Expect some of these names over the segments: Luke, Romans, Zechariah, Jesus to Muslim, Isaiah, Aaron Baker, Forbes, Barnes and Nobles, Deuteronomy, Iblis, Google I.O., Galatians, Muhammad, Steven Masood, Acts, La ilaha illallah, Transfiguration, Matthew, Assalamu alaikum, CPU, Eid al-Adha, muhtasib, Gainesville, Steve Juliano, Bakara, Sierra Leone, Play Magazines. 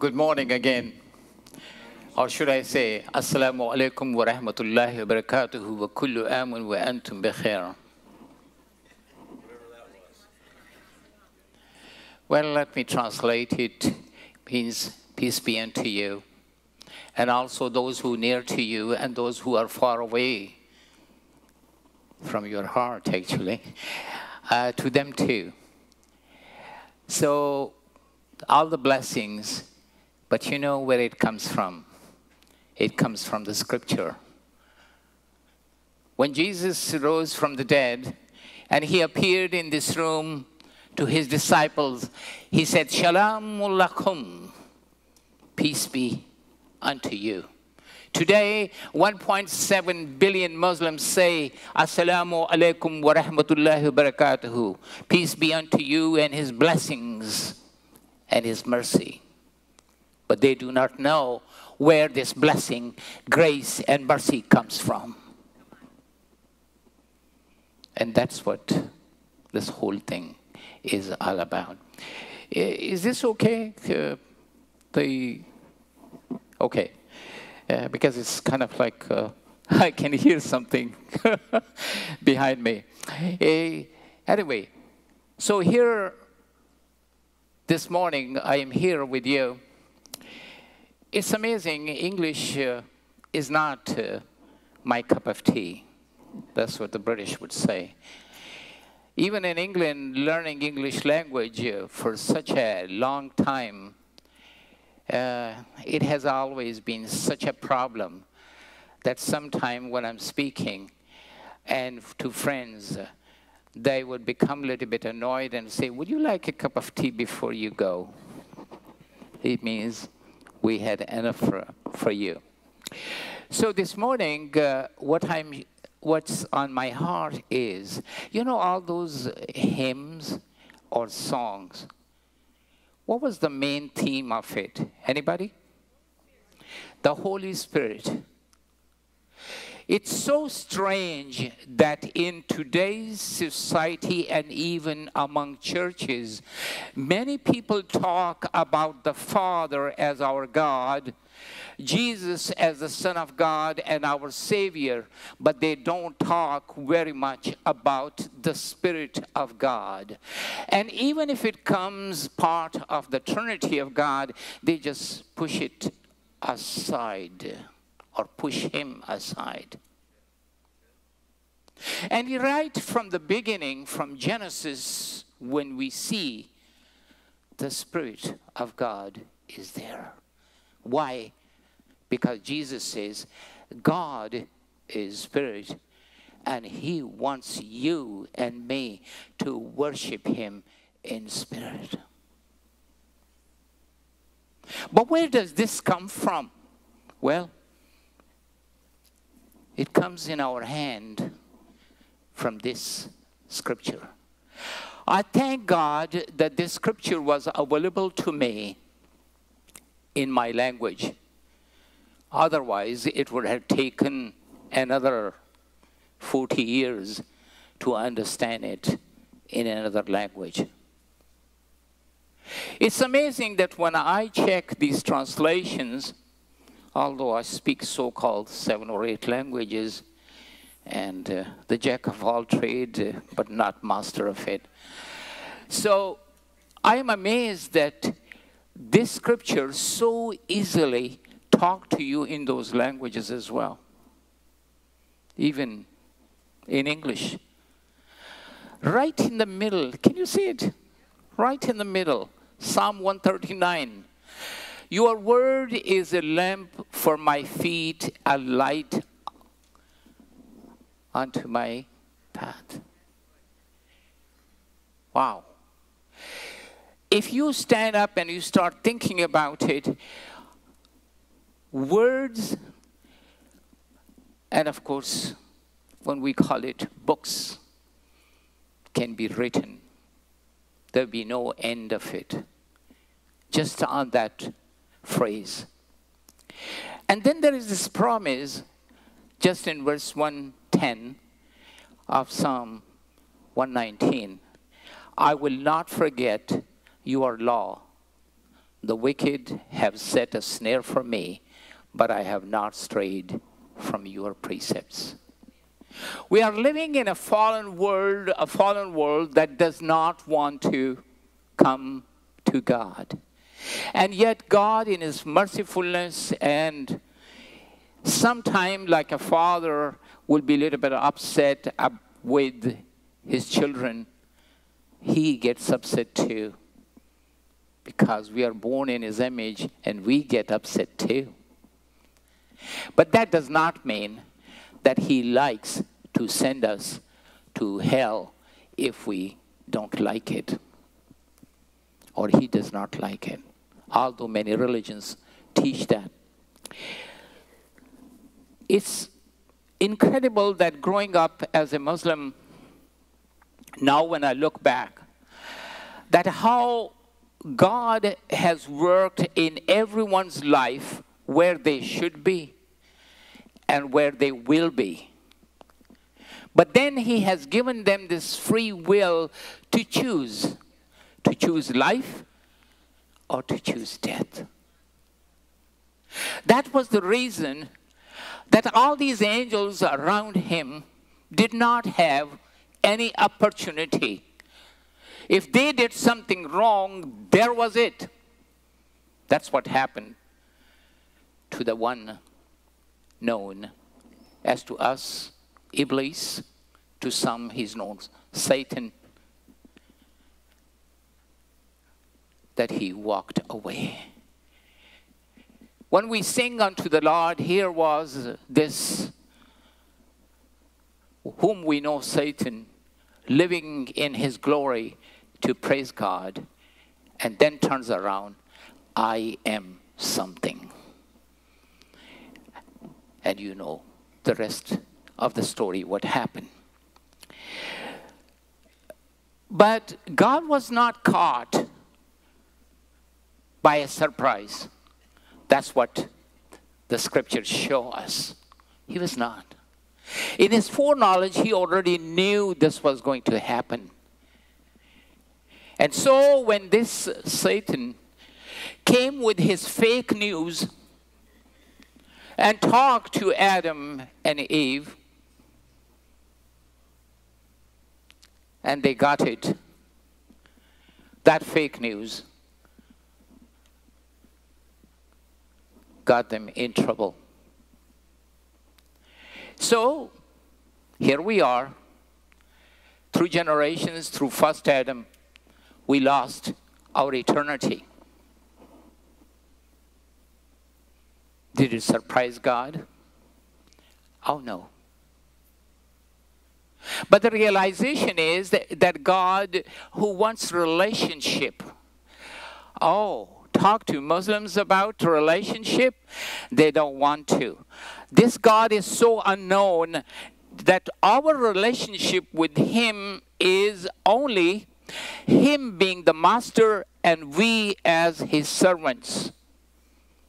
Good morning again, or should I say, Assalamu alaikum wa rahmatullahi wa barakatuhu wa kullu amun wa antum bi khair. Well, let me translate it. It means peace be unto you, and also those who are near to you and those who are far away from your heart, actually, to them too. So, all the blessings, but you know where it comes from. It comes from the scripture. When Jesus rose from the dead and he appeared in this room to his disciples, he said, Shalom alaikum, peace be unto you. Today, 1.7 billion Muslims say, Assalamu alaikum wa rahmatullahi wa barakatuhu. Peace be unto you and his blessings and his mercy. But they do not know where this blessing, grace, and mercy comes from. And that's what this whole thing is all about. Is this okay? Okay. Because it's kind of like I can hear something behind me. Anyway, so here this morning I am here with you. It's amazing. English is not my cup of tea. That's what the British would say. Even in England, learning English language for such a long time, it has always been such a problem that sometime when I'm speaking and to friends, they would become a little bit annoyed and say, would you like a cup of tea before you go? It means we had enough for you. So this morning, what's on my heart is, you know, all those hymns or songs, what was the main theme of it? Anybody? The Holy Spirit. It's so strange that in today's society and even among churches, many people talk about the Father as our God, Jesus as the Son of God and our Savior, but they don't talk very much about the Spirit of God. And even if it comes part of the Trinity of God, they just push it aside or push him aside. And right from the beginning, from Genesis, when we see the Spirit of God is there. Why? Because Jesus says, God is Spirit, and he wants you and me to worship him in spirit. But where does this come from? Well, it comes in our hand from this scripture. I thank God that this scripture was available to me in my language. Otherwise, it would have taken another 40 years to understand it in another language. It's amazing that when I check these translations, although I speak so-called 7 or 8 languages and the jack of all trade, but not master of it. So I am amazed that this scripture so easily talked to you in those languages as well, even in English. Right in the middle, can you see it? Right in the middle, Psalm 139. Your word is a lamp for my feet, a light unto my path. Wow. If you stand up and you start thinking about it, words, and of course, when we call it books, can be written. There'll be no end of it. Just on that phrase. And then there is this promise, just in verse 110 of Psalm 119. I will not forget your law, the wicked have set a snare for me, but I have not strayed from your precepts. We are living in a fallen world that does not want to come to God. And yet God in his mercifulness and sometime like a father will be a little bit upset with his children. He gets upset too because we are born in his image and we get upset too. But that does not mean that he likes to send us to hell if we don't like it. Or he does not like it. Although many religions teach that. It's incredible that growing up as a Muslim, now when I look back, that how God has worked in everyone's life where they should be and where they will be. But then he has given them this free will to choose life or to choose death. That was the reason that all these angels around him did not have any opportunity. If they did something wrong, there was it. That's what happened to the one known as to us, Iblis, to some he's known, Satan, that he walked away. When we sing unto the Lord, here was this, whom we know Satan, living in his glory to praise God, and then turns around, I am something. And you know the rest of the story, what happened. But God was not caught by a surprise. That's what the scriptures show us. He was not. In his foreknowledge, he already knew this was going to happen. And so when this Satan came with his fake news and talked to Adam and Eve, and they got it, that fake news got them in trouble. So, here we are, through generations, through first Adam, we lost our eternity. Did it surprise God? Oh no. But the realization is that God, who wants relationship, oh, talk to Muslims about relationship, they don't want to. This God is so unknown that our relationship with him is only him being the master and we as his servants.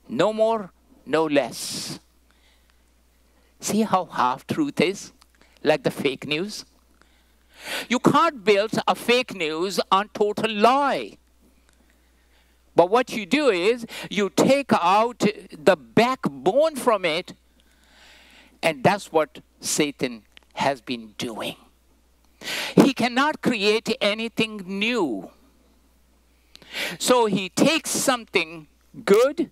No more, no less. See how half-truth is, like the fake news? You can't build a fake news on total lie. But what you do is, you take out the backbone from it, and that's what Satan has been doing. He cannot create anything new. So he takes something good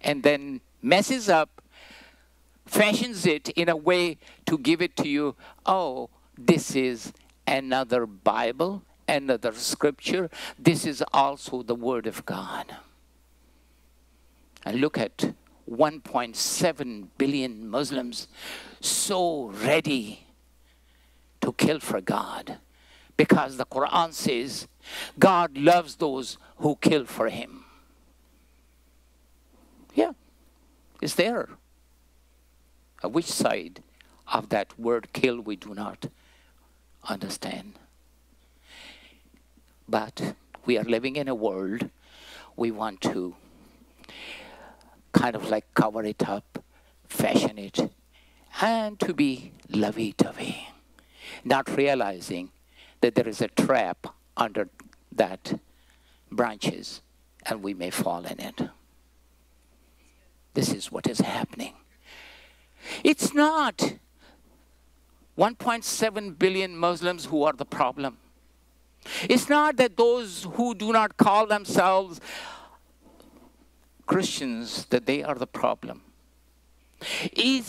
and then messes up, fashions it in a way to give it to you. Oh, this is another Bible, another scripture. This is also the Word of God. And look at 1.7 billion Muslims so ready to kill for God, because the Quran says God loves those who kill for him. Yeah, it's there. Which side of that word kill we do not understand. But we are living in a world we want to kind of like cover it up, fashion it, and to be lovey-dovey, not realizing that there is a trap under that branches and we may fall in it. This is what is happening. It's not 1.7 billion Muslims who are the problem. It's not that those who do not call themselves Christians, that they are the problem.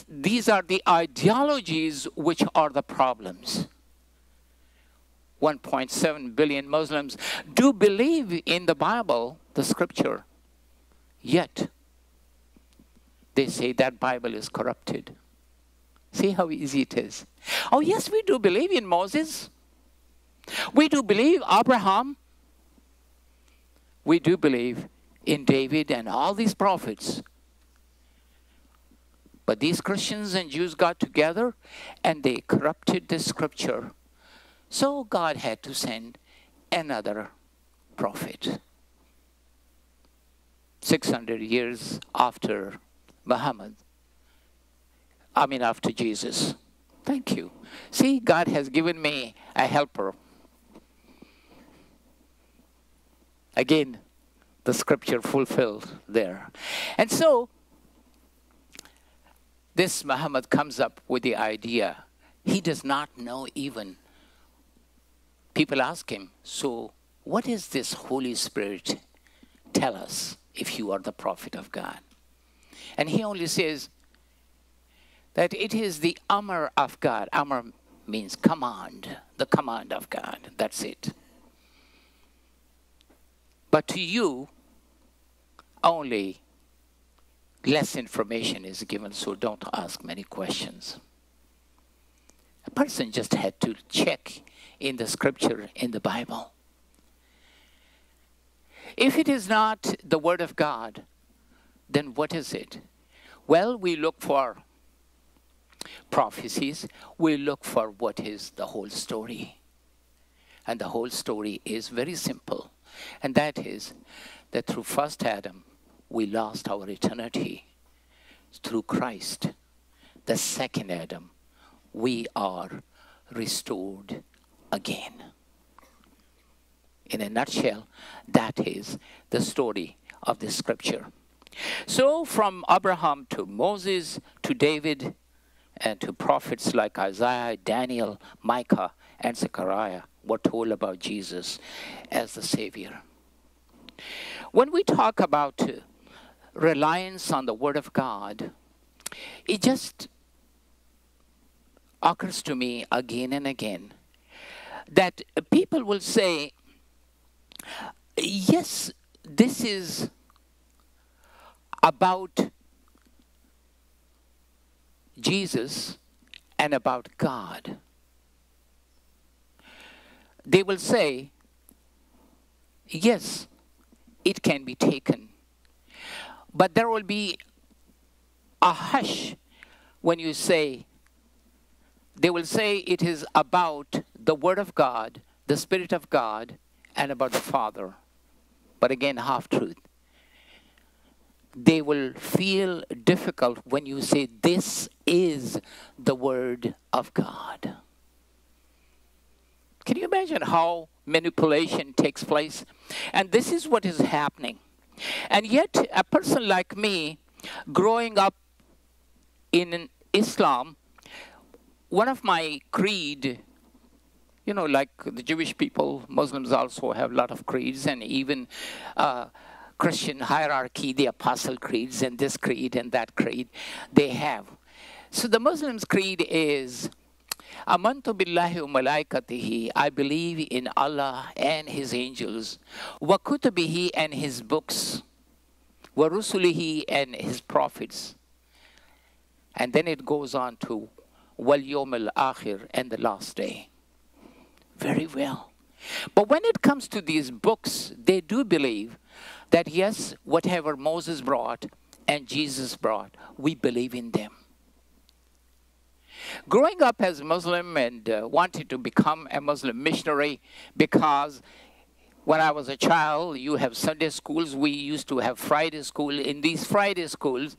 These are the ideologies which are the problems. 1.7 billion Muslims do believe in the Bible, the scripture, yet they say that Bible is corrupted. See how easy it is. Oh yes, we do believe in Moses. We do believe Abraham. We do believe in David and all these prophets. But these Christians and Jews got together and they corrupted the scripture. So God had to send another prophet. 600 years after Muhammad. I mean after Jesus. Thank you. See, God has given me a helper. Again, the scripture fulfilled there. And so, this Muhammad comes up with the idea. He does not know even. People ask him, so what is this Holy Spirit? Tell us if you are the prophet of God. And he only says, that it is the Amr of God. Amr means command, the command of God. That's it. But to you, only less information is given, so don't ask many questions. A person just had to check in the scripture, in the Bible. If it is not the word of God, then what is it? Well, we look for prophecies, we look for what is the whole story. And the whole story is very simple. And that is that through first Adam, we lost our eternity. Through Christ, the second Adam, we are restored again. In a nutshell, that is the story of this scripture. So from Abraham to Moses to David, and to prophets like Isaiah, Daniel, Micah, and Zechariah were told about Jesus as the Savior. When we talk about reliance on the Word of God, it just occurs to me again and again that people will say, yes, this is about Jesus and about God. They will say, yes, it can be taken. But there will be a hush when you say, they will say it is about the Word of God, the Spirit of God, and about the Father. But again, half-truth. They will feel difficult when you say, this is the Word of God. Can you imagine how manipulation takes place? And this is what is happening. And yet, a person like me, growing up in Islam, one of my creed, you know, like the Jewish people, Muslims also have a lot of creeds, and even Christian hierarchy, the Apostle creeds, and this creed and that creed, they have. So the Muslims' creed is, Amantu billahi wa malaikatihi, I believe in Allah and His angels, wa kutubihi and His books, wa rusulihi and His prophets. And then it goes on to, wal yawm al-akhir, and the last day. Very well. But when it comes to these books, they do believe that yes, whatever Moses brought and Jesus brought, we believe in them. Growing up as Muslim and wanted to become a Muslim missionary, because when I was a child, you have Sunday schools, we used to have Friday school. In these Friday schools,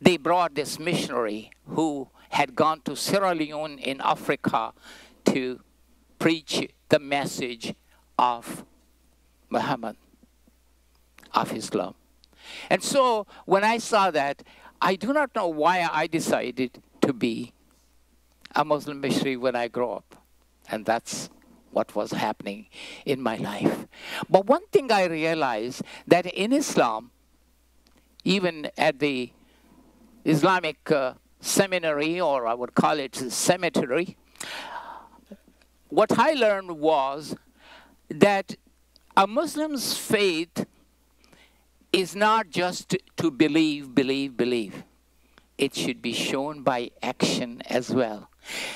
they brought this missionary who had gone to Sierra Leone in Africa to preach the message of Muhammad. of Islam. And so when I saw that, I do not know why I decided to be a Muslim missionary when I grow up. And that's what was happening in my life. But one thing I realized, that in Islam, even at the Islamic seminary, or I would call it cemetery, what I learned was that a Muslim's faith is not just to believe, believe, believe. It should be shown by action as well.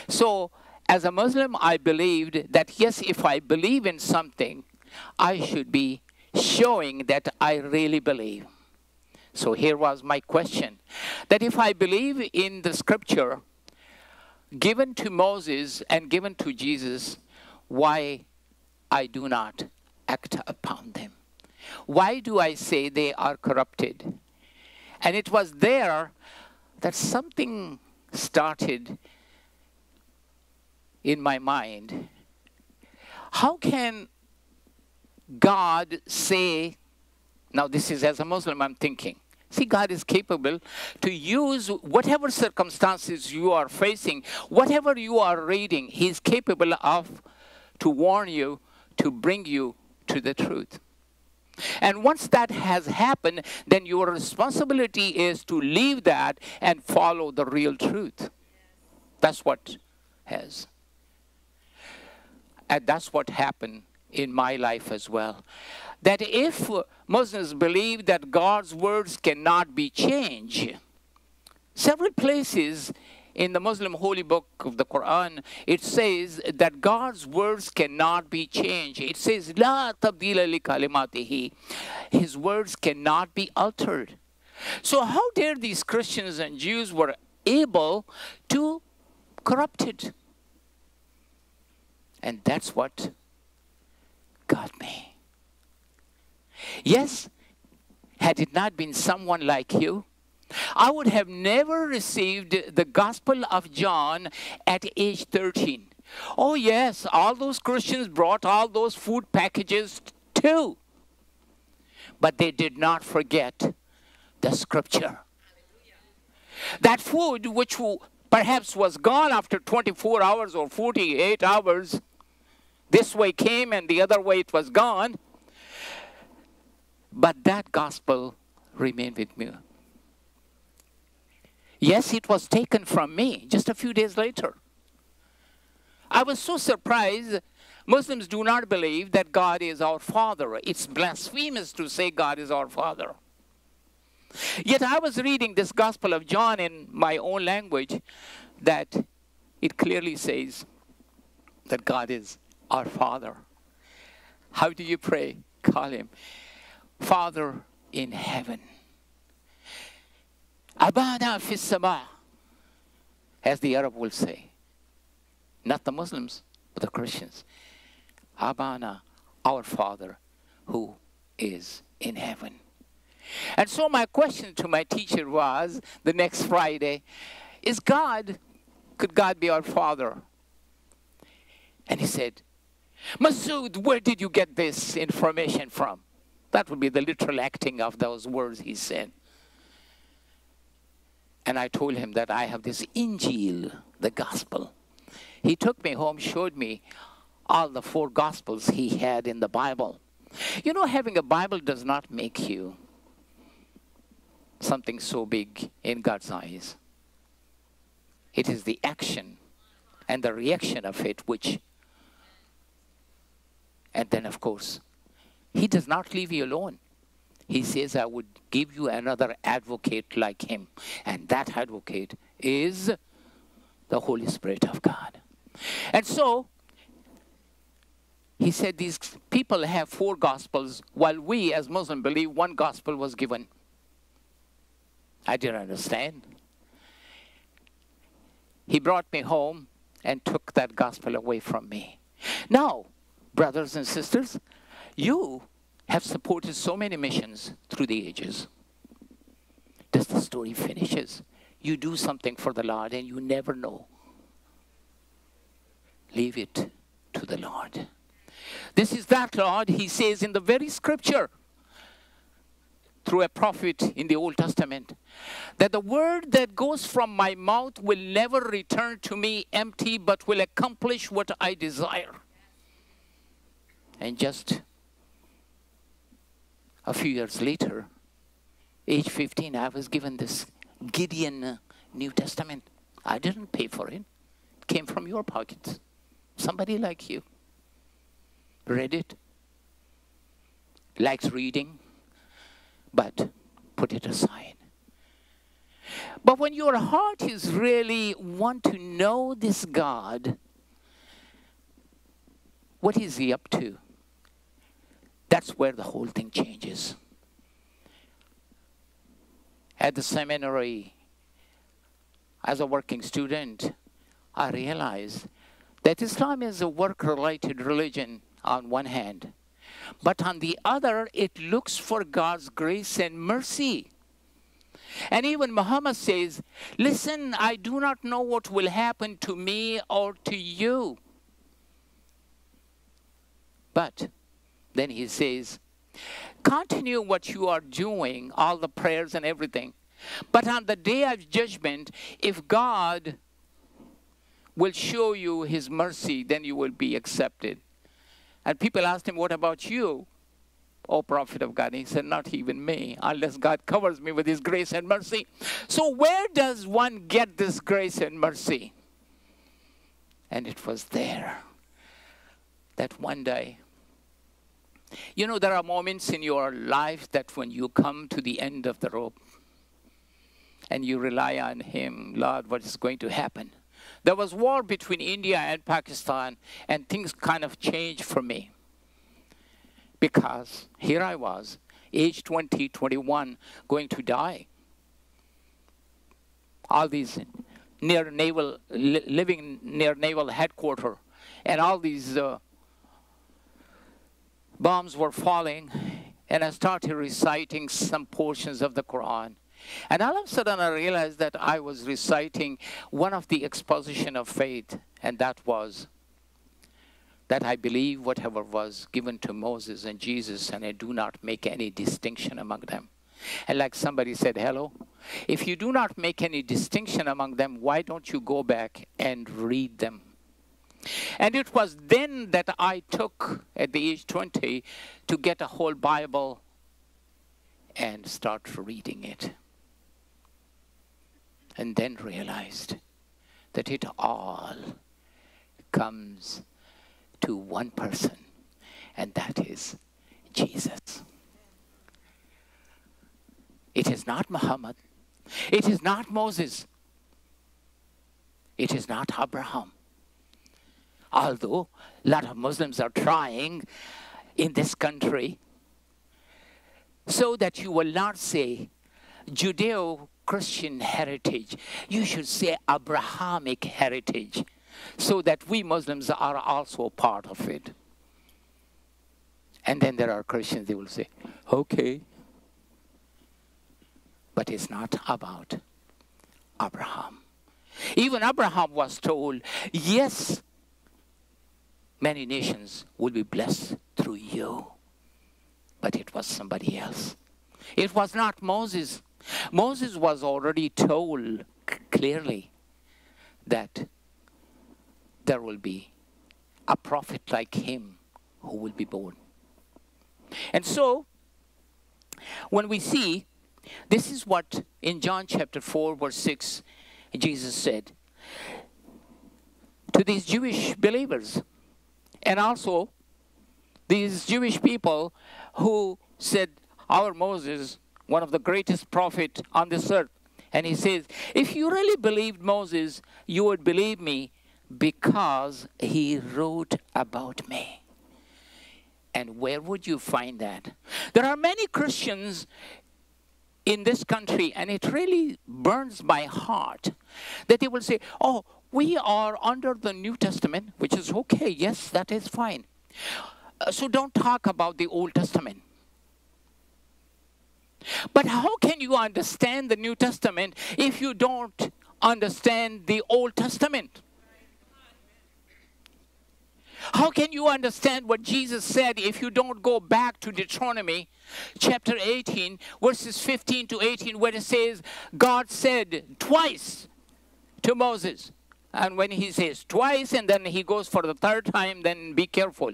So as a Muslim, I believed that, yes, if I believe in something, I should be showing that I really believe. So here was my question, that if I believe in the scripture given to Moses and given to Jesus, why I do not act upon them? Why do I say they are corrupted? And it was there that something started in my mind. How can God say, now this is as a Muslim I'm thinking, see, God is capable to use whatever circumstances you are facing, whatever you are reading, He is capable of to warn you, to bring you to the truth. And once that has happened, then your responsibility is to leave that and follow the real truth. That's what has. And that's what happened in my life as well. That if Muslims believe that God's words cannot be changed, several places in the Muslim holy book of the Quran, it says that God's words cannot be changed. It says, La tabdila li kalimatihi. His words cannot be altered. So how dare these Christians and Jews were able to corrupt it? And that's what got me. Yes, had it not been someone like you, I would have never received the Gospel of John at age 13. Oh yes, all those Christians brought all those food packages too. But they did not forget the scripture. Hallelujah. That food which perhaps was gone after 24 hours or 48 hours, this way came and the other way it was gone. But that gospel remained with me. Yes, it was taken from me just a few days later. I was so surprised. Muslims do not believe that God is our Father. It's blasphemous to say God is our Father. Yet I was reading this Gospel of John in my own language, that it clearly says that God is our Father. How do you pray? Call Him Father in heaven. Abana fis sama, as the Arab will say. Not the Muslims, but the Christians. Abana, our Father who is in heaven. And so my question to my teacher was, the next Friday, could God be our Father? And he said, Masood, where did you get this information from? That would be the literal acting of those words he said. And I told him that I have this Injil, the gospel. He took me home, showed me all the 4 gospels he had in the Bible. You know, having a Bible does not make you something so big in God's eyes. It is the action and the reaction of it which, and then of course, He does not leave you alone. He says, I would give you another advocate like Him. And that advocate is the Holy Spirit of God. And so, he said, these people have 4 gospels, while we as Muslims believe 1 gospel was given. I didn't understand. He brought me home and took that gospel away from me. Now, brothers and sisters, you have supported so many missions through the ages. Does the story finishes? You do something for the Lord and you never know. Leave it to the Lord. This is that Lord, He says in the very scripture through a prophet in the Old Testament, that the word that goes from my mouth will never return to me empty, but will accomplish what I desire. And just a few years later, age 15, I was given this Gideon New Testament. I didn't pay for it. It came from your pockets. Somebody like you read it, likes reading, but put it aside. But when your heart is really want to know this God, what is he up to? That's where the whole thing changes. At the seminary, as a working student, I realized that Islam is a work-related religion on one hand, but on the other, it looks for God's grace and mercy. And even Muhammad says, listen, I do not know what will happen to me or to you. But then he says, continue what you are doing, all the prayers and everything. But on the day of judgment, if God will show you his mercy, then you will be accepted. And people asked him, what about you, O prophet of God? He said, not even me, unless God covers me with his grace and mercy. So where does one get this grace and mercy? And it was there that one day, you know, there are moments in your life that when you come to the end of the rope and you rely on him, Lord, what is going to happen? There was war between India and Pakistan, and things kind of changed for me. Because here I was, age 20, 21, going to die. All these near naval, living near naval headquarters, and all these bombs were falling, and I started reciting some portions of the Quran. And all of a sudden, I realized that I was reciting one of the exposition of faith, and that was that I believe whatever was given to Moses and Jesus, and I do not make any distinction among them. And like somebody said, hello, if you do not make any distinction among them, why don't you go back and read them? And it was then that I took, at the age 20, to get a whole Bible and start reading it. And then realized that it all comes to one person, and that is Jesus. It is not Muhammad. It is not Moses. It is not Abraham. Although a lot of Muslims are trying in this country, so that you will not say Judeo-Christian heritage. You should say Abrahamic heritage, so that we Muslims are also part of it. And then there are Christians, they will say, okay. But it's not about Abraham. Even Abraham was told, yes, many nations will be blessed through you. But it was somebody else. It was not Moses. Moses was already told clearly that there will be a prophet like him who will be born. And so, when we see, this is what in John chapter 4, verse 6, Jesus said to these Jewish believers, and also these Jewish people who said, our Moses, one of the greatest prophets on this earth. And he says, if you really believed Moses, you would believe me because he wrote about me. And where would you find that? There are many Christians in this country, and it really burns my heart, that they will say, oh, we are under the New Testament, which is okay, yes, that is fine. So don't talk about the Old Testament. But how can you understand the New Testament if you don't understand the Old Testament? How can you understand what Jesus said if you don't go back to Deuteronomy chapter 18, verses 15 to 18, where it says, God said twice to Moses. And when he says twice, and then he goes for the third time, then be careful.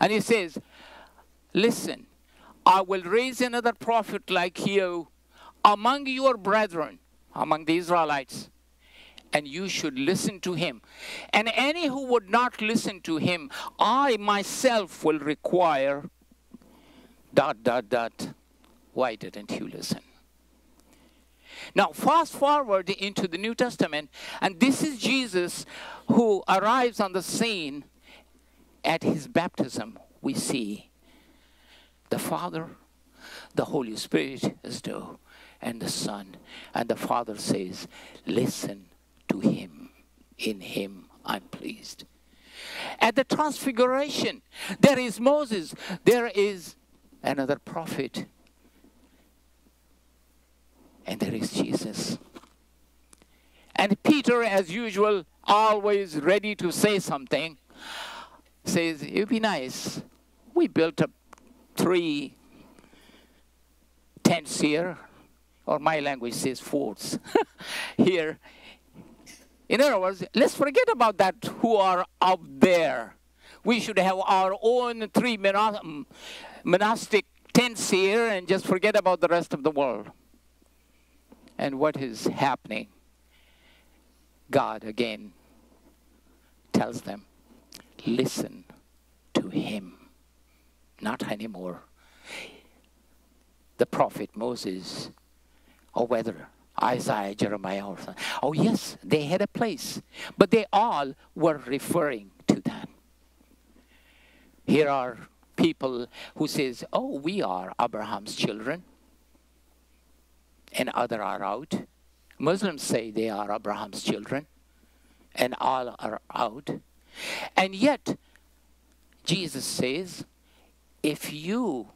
And he says, listen, I will raise another prophet like you among your brethren, among the Israelites, and you should listen to him. And any who would not listen to him, I myself will require, ... Why didn't you listen? Now, fast forward into the New Testament, and this is Jesus who arrives on the scene at his baptism. We see the Father, the Holy Spirit as though, and the Son. And the Father says, listen to him. In him I'm pleased. At the Transfiguration, there is Moses. There is another prophet. And there is Jesus. And Peter, as usual, always ready to say something, says, it would be nice. We built up 3 tents here, or my language says 4s here. In other words, let's forget about that who are out there. We should have our own 3 monastic tents here and just forget about the rest of the world. And what is happening? God again tells them, listen to him. Not anymore the prophet Moses, or whether Isaiah, Jeremiah, or something. Oh yes, they had a place, but they all were referring to that. Here are people who says, oh, we are Abraham's children, and others are out. Muslims say they are Abraham's children, and all are out. And yet, Jesus says, if you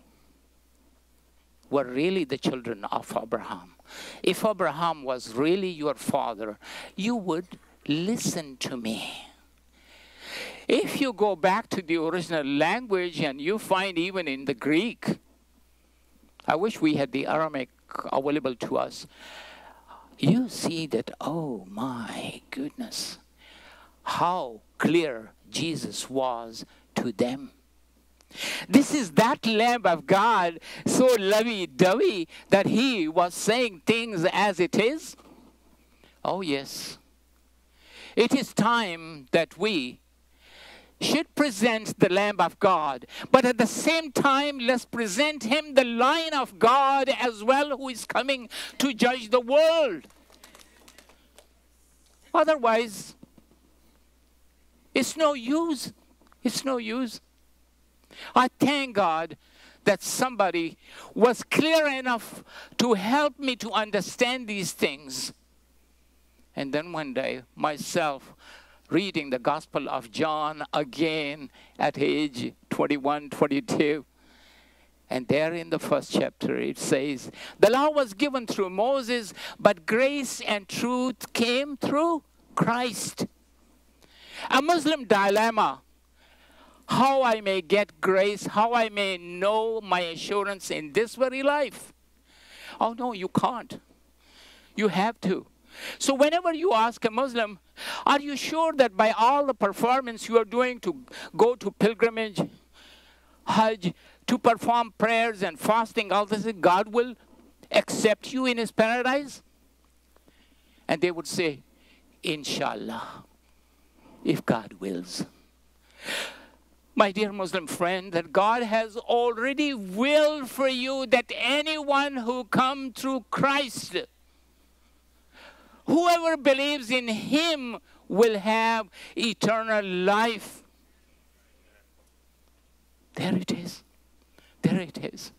were really the children of Abraham, if Abraham was really your father, you would listen to me. If you go back to the original language, and you find even in the Greek, I wish we had the Aramaic available to us, you see that, oh my goodness, how clear Jesus was to them. This is that Lamb of God, so lovey-dovey, that he was saying things as it is. Oh yes, it is time that we should present the Lamb of God, but at the same time, let's present him the Lion of God as well, who is coming to judge the world. Otherwise, it's no use. It's no use. I thank God that somebody was clear enough to help me to understand these things. And then one day, myself, reading the Gospel of John again at age 21, 22. And there in the first chapter it says, the law was given through Moses, but grace and truth came through Christ. A Muslim dilemma. How I may get grace, how I may know my assurance in this very life. Oh no, you can't. You have to. So whenever you ask a Muslim, are you sure that by all the performance you are doing, to go to pilgrimage, Hajj, to perform prayers and fasting, all this, God will accept you in his paradise? And they would say, Inshallah, if God wills. My dear Muslim friend, that God has already willed for you that anyone who comes through Christ, whoever believes in him will have eternal life. There it is. There it is.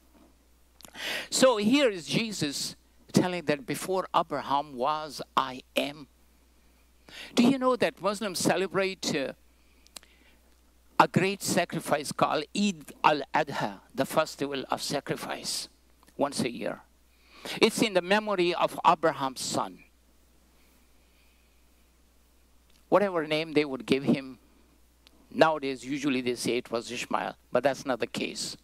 So here is Jesus telling that before Abraham was, I am. Do you know that Muslims celebrate a great sacrifice called Eid al-Adha, the festival of sacrifice, once a year? It's in the memory of Abraham's son. Whatever name they would give him, Nowadays, usually they say it was Ishmael, but that's not the case.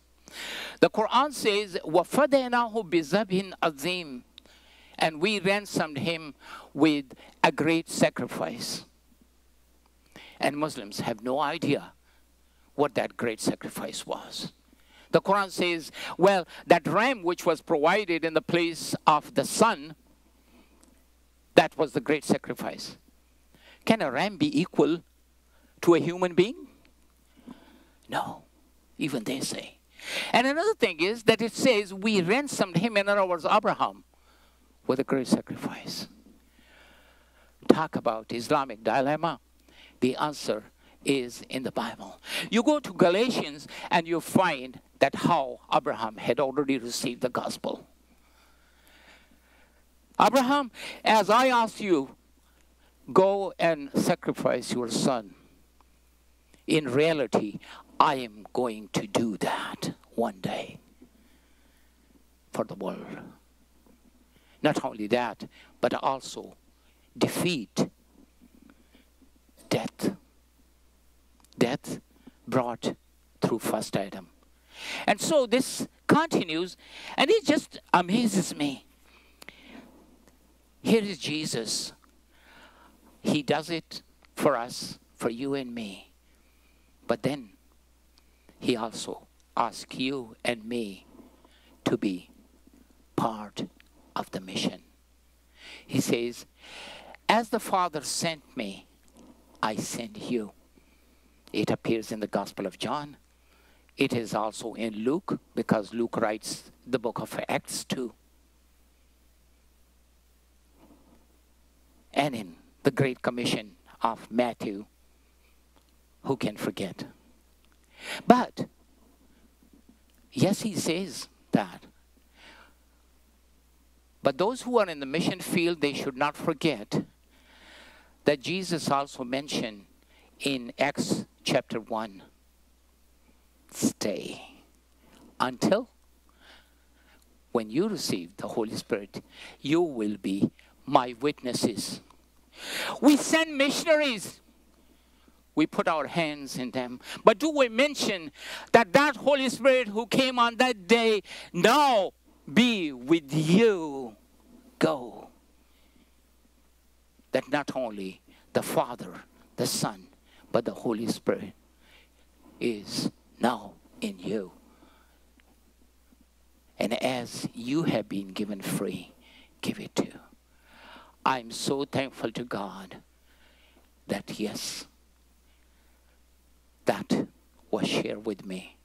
The Quran says, وَفَدَيْنَاهُ بِذَبْحٍ عَظِيمٍ, and we ransomed him with a great sacrifice. And Muslims have no idea what that great sacrifice was. The Quran says, well, that ram which was provided in the place of the son, that was the great sacrifice. Can a ram be equal to a human being? No, even they say. And another thing is that it says we ransomed him, in other words, Abraham, with a great sacrifice. Talk about Islamic dilemma. The answer is in the Bible. You go to Galatians and you find that how Abraham had already received the gospel. Abraham, as I asked you, go and sacrifice your son. In reality, I am going to do that one day for the world. Not only that, but also defeat death. Death brought through first Adam. And so this continues, and it just amazes me. Here is Jesus. He does it for us, for you and me. But then he also asks you and me to be part of the mission. He says, as the Father sent me, I send you. It appears in the Gospel of John. It is also in Luke, because Luke writes the book of Acts too. And in the Great Commission of Matthew, who can forget? But, yes, he says that. But those who are in the mission field, they should not forget that Jesus also mentioned in Acts chapter 1, stay until when you receive the Holy Spirit, you will be my witnesses. We send missionaries. We put our hands in them. But do we mention that that Holy Spirit who came on that day, now be with you, go? That not only the Father, the Son, but the Holy Spirit is now in you. And as you have been given free, give it to. I'm so thankful to God that yes, that was shared with me.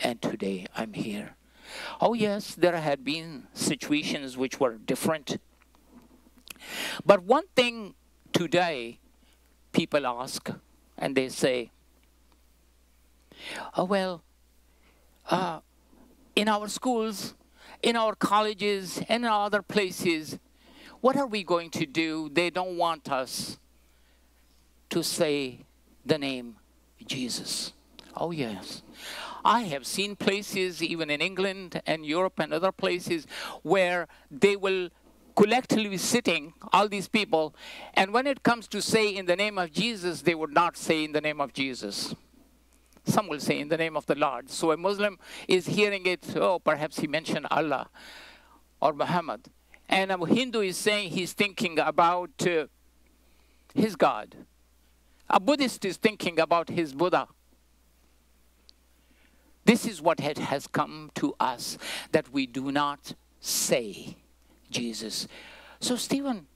And today I'm here. Oh yes, there had been situations which were different. But one thing today, people ask, and they say, oh, well, in our schools, in our colleges, and in other places, what are we going to do? They don't want us to say the name Jesus. Oh, yes. I have seen places, even in England and Europe and other places, where they will collectively sitting, all these people, and when it comes to say in the name of Jesus, they would not say in the name of Jesus. Some will say in the name of the Lord. So a Muslim is hearing it, oh, perhaps he mentioned Allah or Muhammad. And a Hindu is saying he's thinking about his God. A Buddhist is thinking about his Buddha. This is what has come to us, that we do not say Jesus. So Stephen,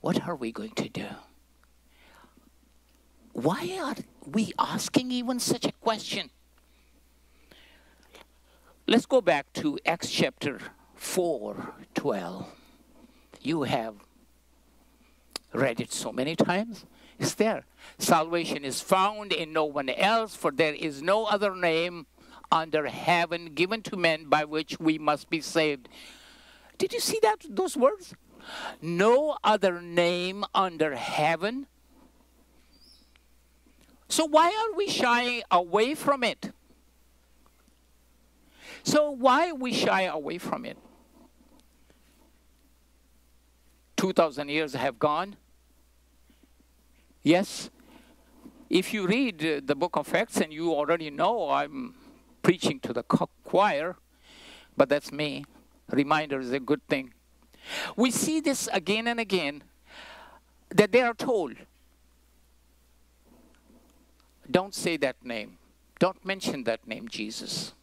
what are we going to do? Why are we asking even such a question? Let's go back to Acts chapter 4:12. You have read it so many times. It's there. Salvation is found in no one else, for there is no other name under heaven given to men by which we must be saved. Did you see that, those words? No other name under heaven. So why are we shying away from it? So why we shy away from it? 2,000 years have gone. Yes, If you read the book of Acts, and you already know I'm preaching to the choir, but that's me. Reminder is a good thing. We see this again and again, that they are told, don't say that name. Don't mention that name, Jesus.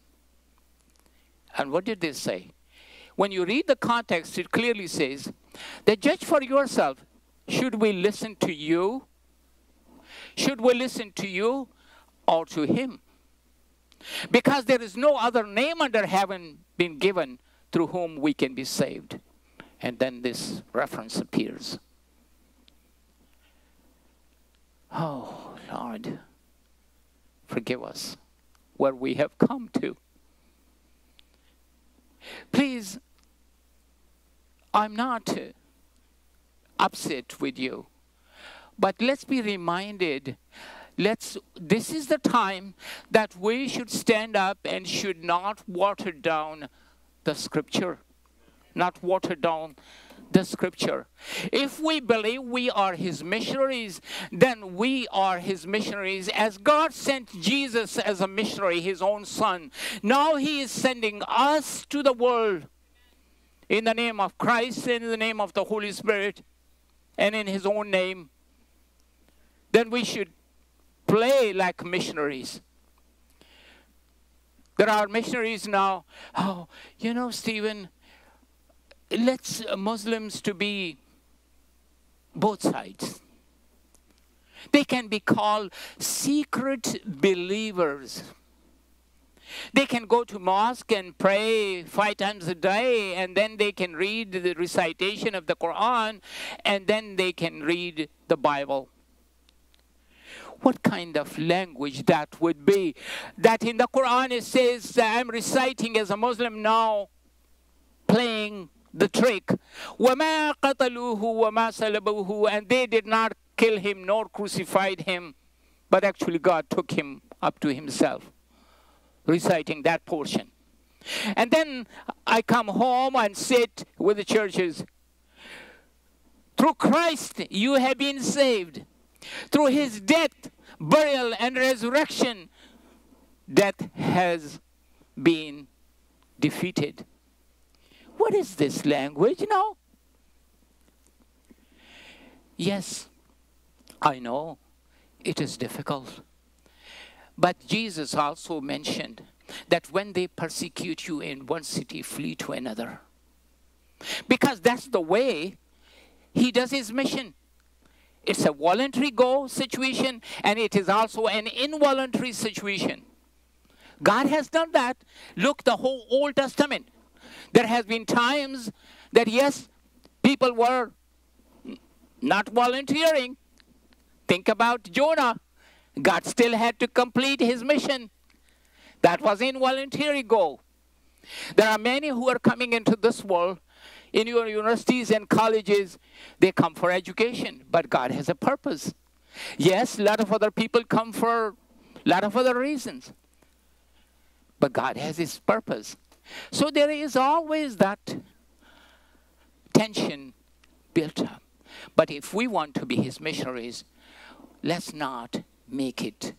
And what did they say? When you read the context, it clearly says, "They judge for yourself. Should we listen to you? Should we listen to you or to him? Because there is no other name under heaven been given through whom we can be saved." And then this reference appears. Oh, Lord, forgive us where we have come to. Please, I'm not upset with you, but let's be reminded, this is the time that we should stand up and should not water down the scripture. Not water down the scripture. If we believe we are his missionaries, then we are his missionaries. As God sent Jesus as a missionary, his own son, now he is sending us to the world in the name of Christ and in the name of the Holy Spirit and in his own name. Then we should play like missionaries. There are missionaries now, oh, you know, Stephen, let's Muslims to be both sides. They can be called secret believers. They can go to mosque and pray 5 times a day, and then they can read the recitation of the Quran, and then they can read the Bible. What kind of language that would be? That in the Quran it says, I'm reciting as a Muslim now, playing the trick. وَمَا قَتَلُوهُ وَمَا صَلَبُوهُ, and they did not kill him nor crucified him, but actually God took him up to himself, reciting that portion. And then I come home and sit with the churches. Through Christ you have been saved. Through his death, burial, and resurrection, death has been defeated. What is this language now? Yes, I know it is difficult. But Jesus also mentioned that when they persecute you in one city, flee to another. Because that's the way he does his mission. It's a voluntary go situation, and it is also an involuntary situation. God has done that. Look, the whole Old Testament. There has been times that, yes, people were not volunteering. Think about Jonah. God still had to complete his mission. That was involuntary go. There are many who are coming into this world. In your universities and colleges, they come for education, but God has a purpose. Yes, a lot of other people come for a lot of other reasons, but God has his purpose. So there is always that tension built up. But if we want to be his missionaries, let's not make it.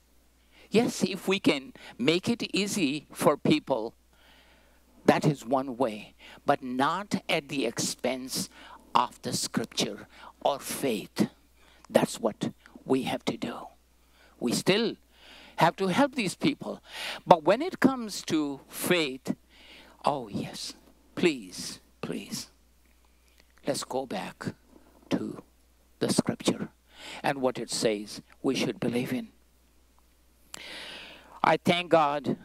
Yes, if we can make it easy for people, that is one way, but not at the expense of the scripture or faith. That's what we have to do. We still have to help these people. But when it comes to faith, oh yes, please, please, let's go back to the scripture and what it says we should believe in. I thank God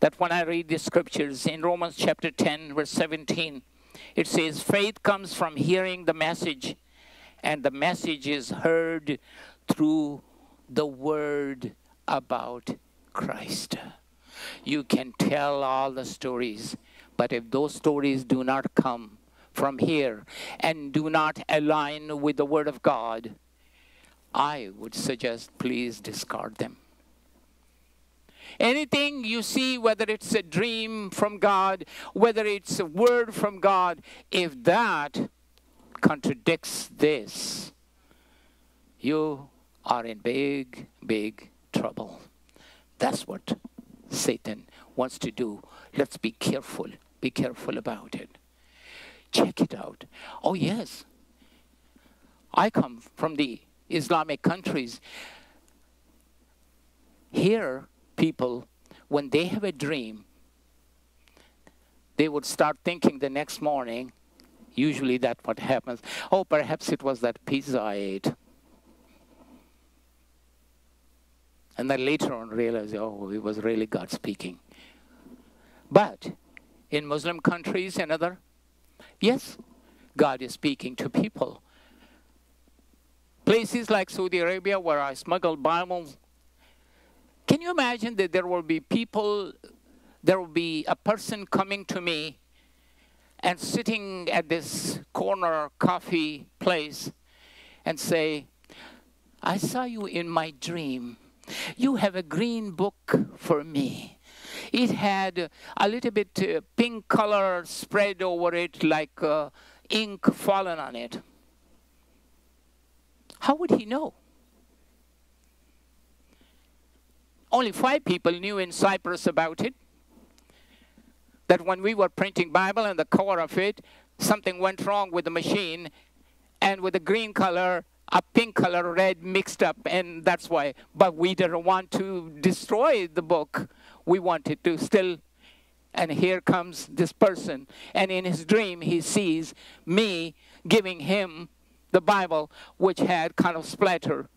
that when I read the scriptures in Romans chapter 10, verse 17, it says, faith comes from hearing the message, and the message is heard through the word about Christ. You can tell all the stories, but if those stories do not come from here and do not align with the word of God, I would suggest please discard them. Anything you see, whether it's a dream from God, whether it's a word from God, if that contradicts this, you are in big, big trouble. That's what Satan wants to do. Let's be careful. Be careful about it. Check it out. Oh, yes. I come from the Islamic countries. Here, people, when they have a dream, they would start thinking the next morning, usually that's what happens, oh, perhaps it was that pizza I ate. And then later on realize, oh, it was really God speaking. But in Muslim countries and other, yes, God is speaking to people. Places like Saudi Arabia where I smuggled Bibles. Can you imagine that there will be people, there will be a person coming to me and sitting at this corner coffee place and say, I saw you in my dream. You have a green book for me. It had a little bit pink color spread over it like ink fallen on it. How would he know? Only 5 people knew in Cyprus about it, that when we were printing Bible and the cover of it, something went wrong with the machine, and with the green color, a pink color, red mixed up, and that's why. But we didn't want to destroy the book. We wanted to still, and here comes this person, and in his dream he sees me giving him the Bible, which had kind of splatter.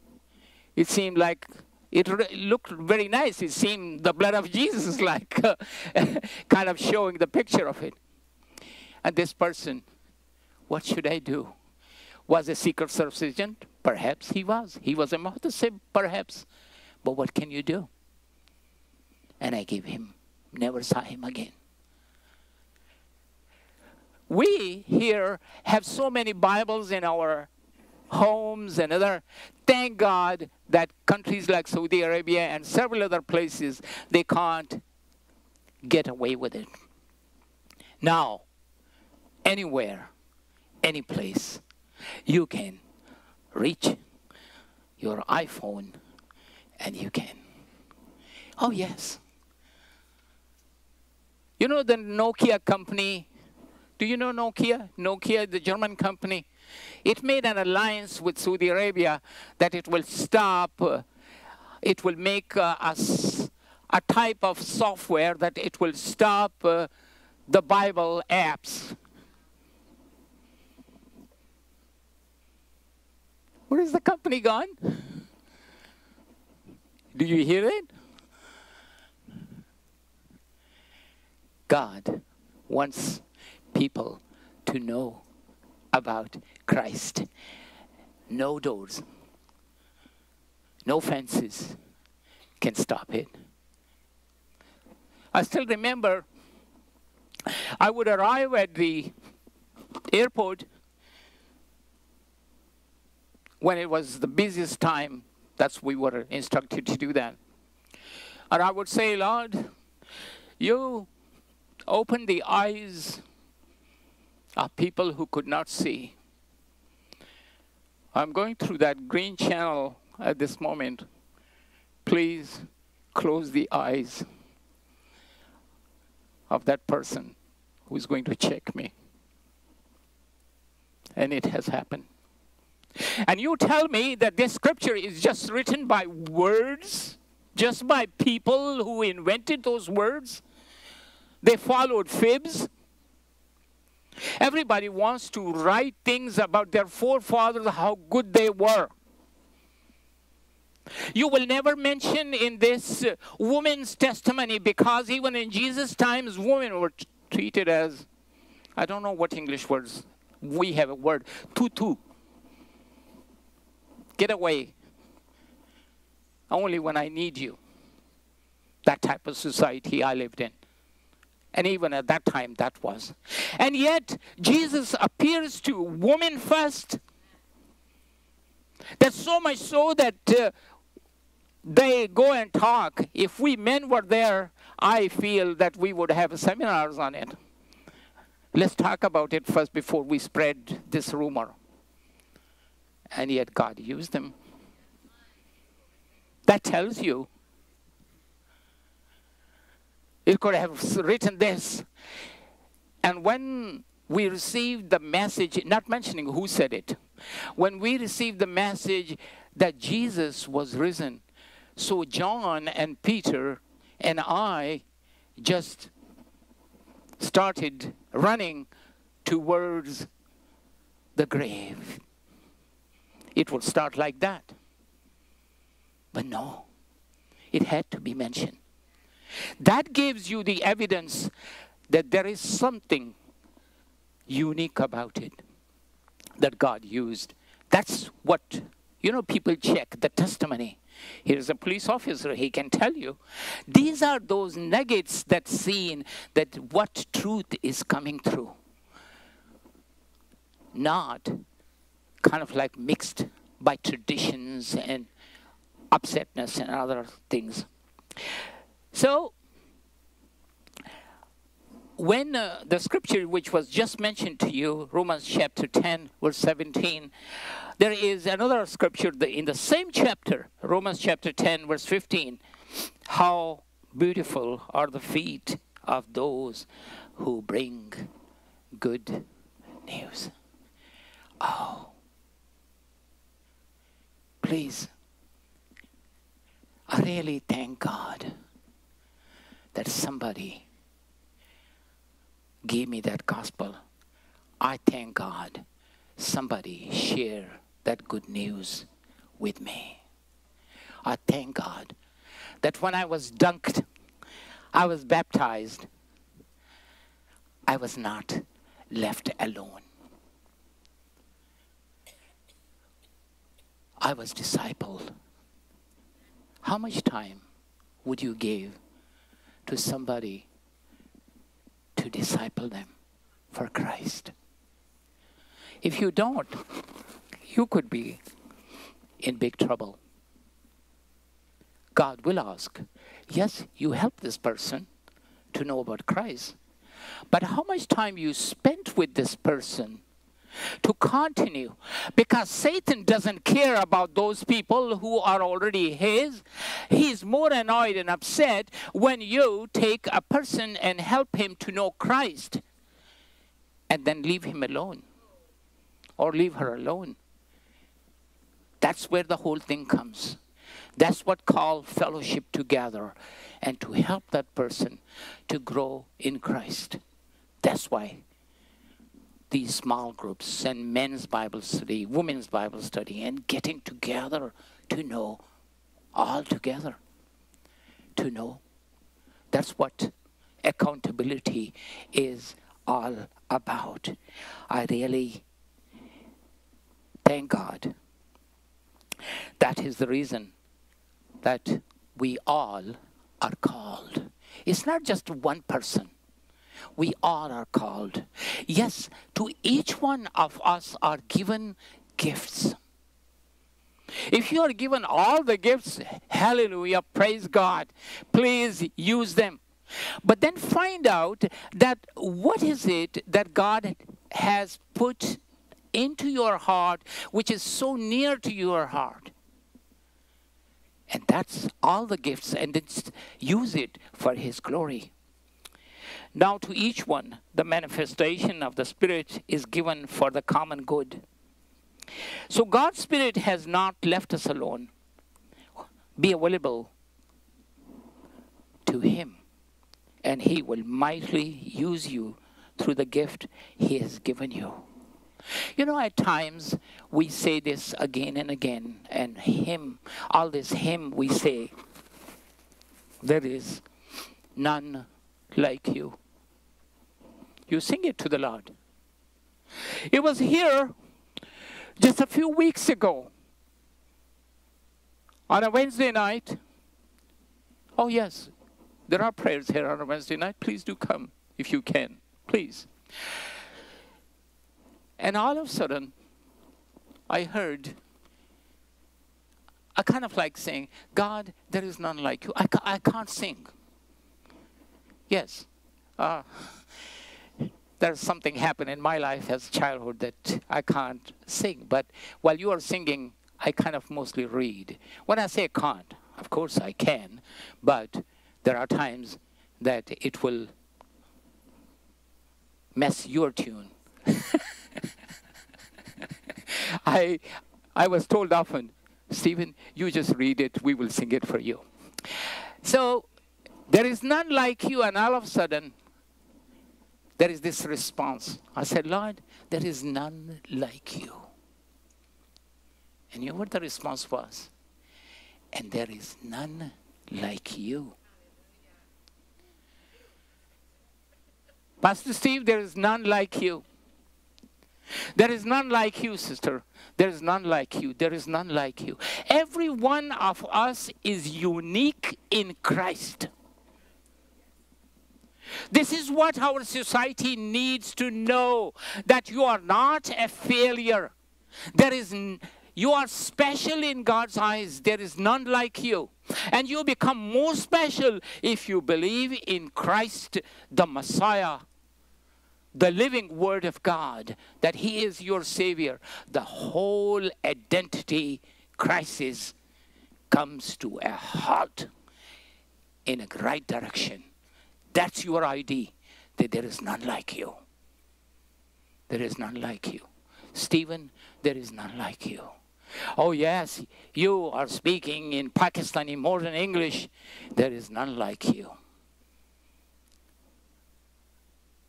It seemed like, it looked very nice. It seemed the blood of Jesus, like kind of showing the picture of it. And this person, what should I do? Was a Secret Service agent? Perhaps he was. He was a muhtasib, perhaps. But what can you do? And I gave him, never saw him again. We here have so many Bibles in our homes and other. Thank God that countries like Saudi Arabia and several other places, they can't get away with it. Now, anywhere, any place, you can reach your iPhone and you can. Oh, yes. You know the Nokia company? Do you know Nokia? Nokia, the German company. It made an alliance with Saudi Arabia that it will stop, it will make a type of software that it will stop the Bible apps. Where is the company gone? Do you hear it? God wants people to know about Christ. No doors, no fences can stop it. I still remember I would arrive at the airport when it was the busiest time. That's we were instructed to do that. And I would say, Lord, you open the eyes of people who could not see. I'm going through that green channel at this moment. Please close the eyes of that person who is going to check me. And it has happened. And you tell me that this scripture is just written by words, just by people who invented those words. They followed fibs. Everybody wants to write things about their forefathers, how good they were. You will never mention in this woman's testimony, because even in Jesus' times, women were treated as, I don't know what English words, we have a word, tutu. Get away. Only when I need you. That type of society I lived in. And even at that time, that was. And yet, Jesus appears to woman first. That's so much so that they go and talk. If we men were there, I feel that we would have seminars on it. Let's talk about it first before we spread this rumor. And yet God used them. That tells you. It could have written this. And when we received the message, not mentioning who said it, when we received the message that Jesus was risen, so John and Peter and I just started running towards the grave. It would start like that. But no, it had to be mentioned. That gives you the evidence that there is something unique about it that God used. That's what, you know, people check the testimony. Here's a police officer, he can tell you. These are those nuggets that seen that what truth is coming through. Not kind of like mixed by traditions and upsetness and other things. So, when the scripture which was just mentioned to you, Romans chapter 10, verse 17, there is another scripture in the same chapter, Romans chapter 10, verse 15, how beautiful are the feet of those who bring good news. Oh, please, I really thank God that somebody gave me that gospel. I thank God somebody shared that good news with me. I thank God that when I was dunked, I was baptized, I was not left alone. I was discipled. How much time would you give to somebody to disciple them for Christ? If you don't, you could be in big trouble. God will ask, yes, you help this person to know about Christ, but how much time you spent with this person to continue? Because Satan doesn't care about those people who are already his. He's more annoyed and upset when you take a person and help him to know Christ and then leave him alone or leave her alone. That's where the whole thing comes. That's what called fellowship together and to help that person to grow in Christ. That's why these small groups and men's Bible study, women's Bible study, and getting together to know, all together to know. That's what accountability is all about. I really thank God. That is the reason that we all are called. It's not just one person. We all are called. Yes, to each one of us are given gifts. If you are given all the gifts, hallelujah, praise God. Please use them. But then find out that what is it that God has put into your heart, which is so near to your heart. And that's all the gifts, and it's, use it for His glory. Now to each one, the manifestation of the Spirit is given for the common good. So God's Spirit has not left us alone. Be available to Him, and He will mightily use you through the gift He has given you. You know, at times we say this again and again, and Him, all this Him we say, there is none like you. You sing it to the Lord. It was here just a few weeks ago on a Wednesday night. Oh yes, there are prayers here on a Wednesday night. Please do come if you can, please. And all of a sudden, I heard a kind of like saying, God, there is none like you. I can't sing. Yes, there's something happened in my life as a childhood that I can't sing. But while you are singing, I kind of mostly read. When I say can't, Of course I can, but there are times that it will mess your tune. I was told often, Stephen, you just read it, we will sing it for you. So there is none like you, and all of a sudden, there is this response. I said, Lord, there is none like you. And you know what the response was? And there is none like you. Pastor Steve, there is none like you. There is none like you, sister. There is none like you. There is none like you. Every one of us is unique in Christ. This is what our society needs to know, that you are not a failure. You are special in God's eyes. There is none like you. And you become more special if you believe in Christ, the Messiah, the living Word of God, that He is your Savior. The whole identity crisis comes to a halt in a right direction. That's your ID, that there is none like you. There is none like you. Stephen, there is none like you. Oh yes, you are speaking in Pakistani modern English. There is none like you.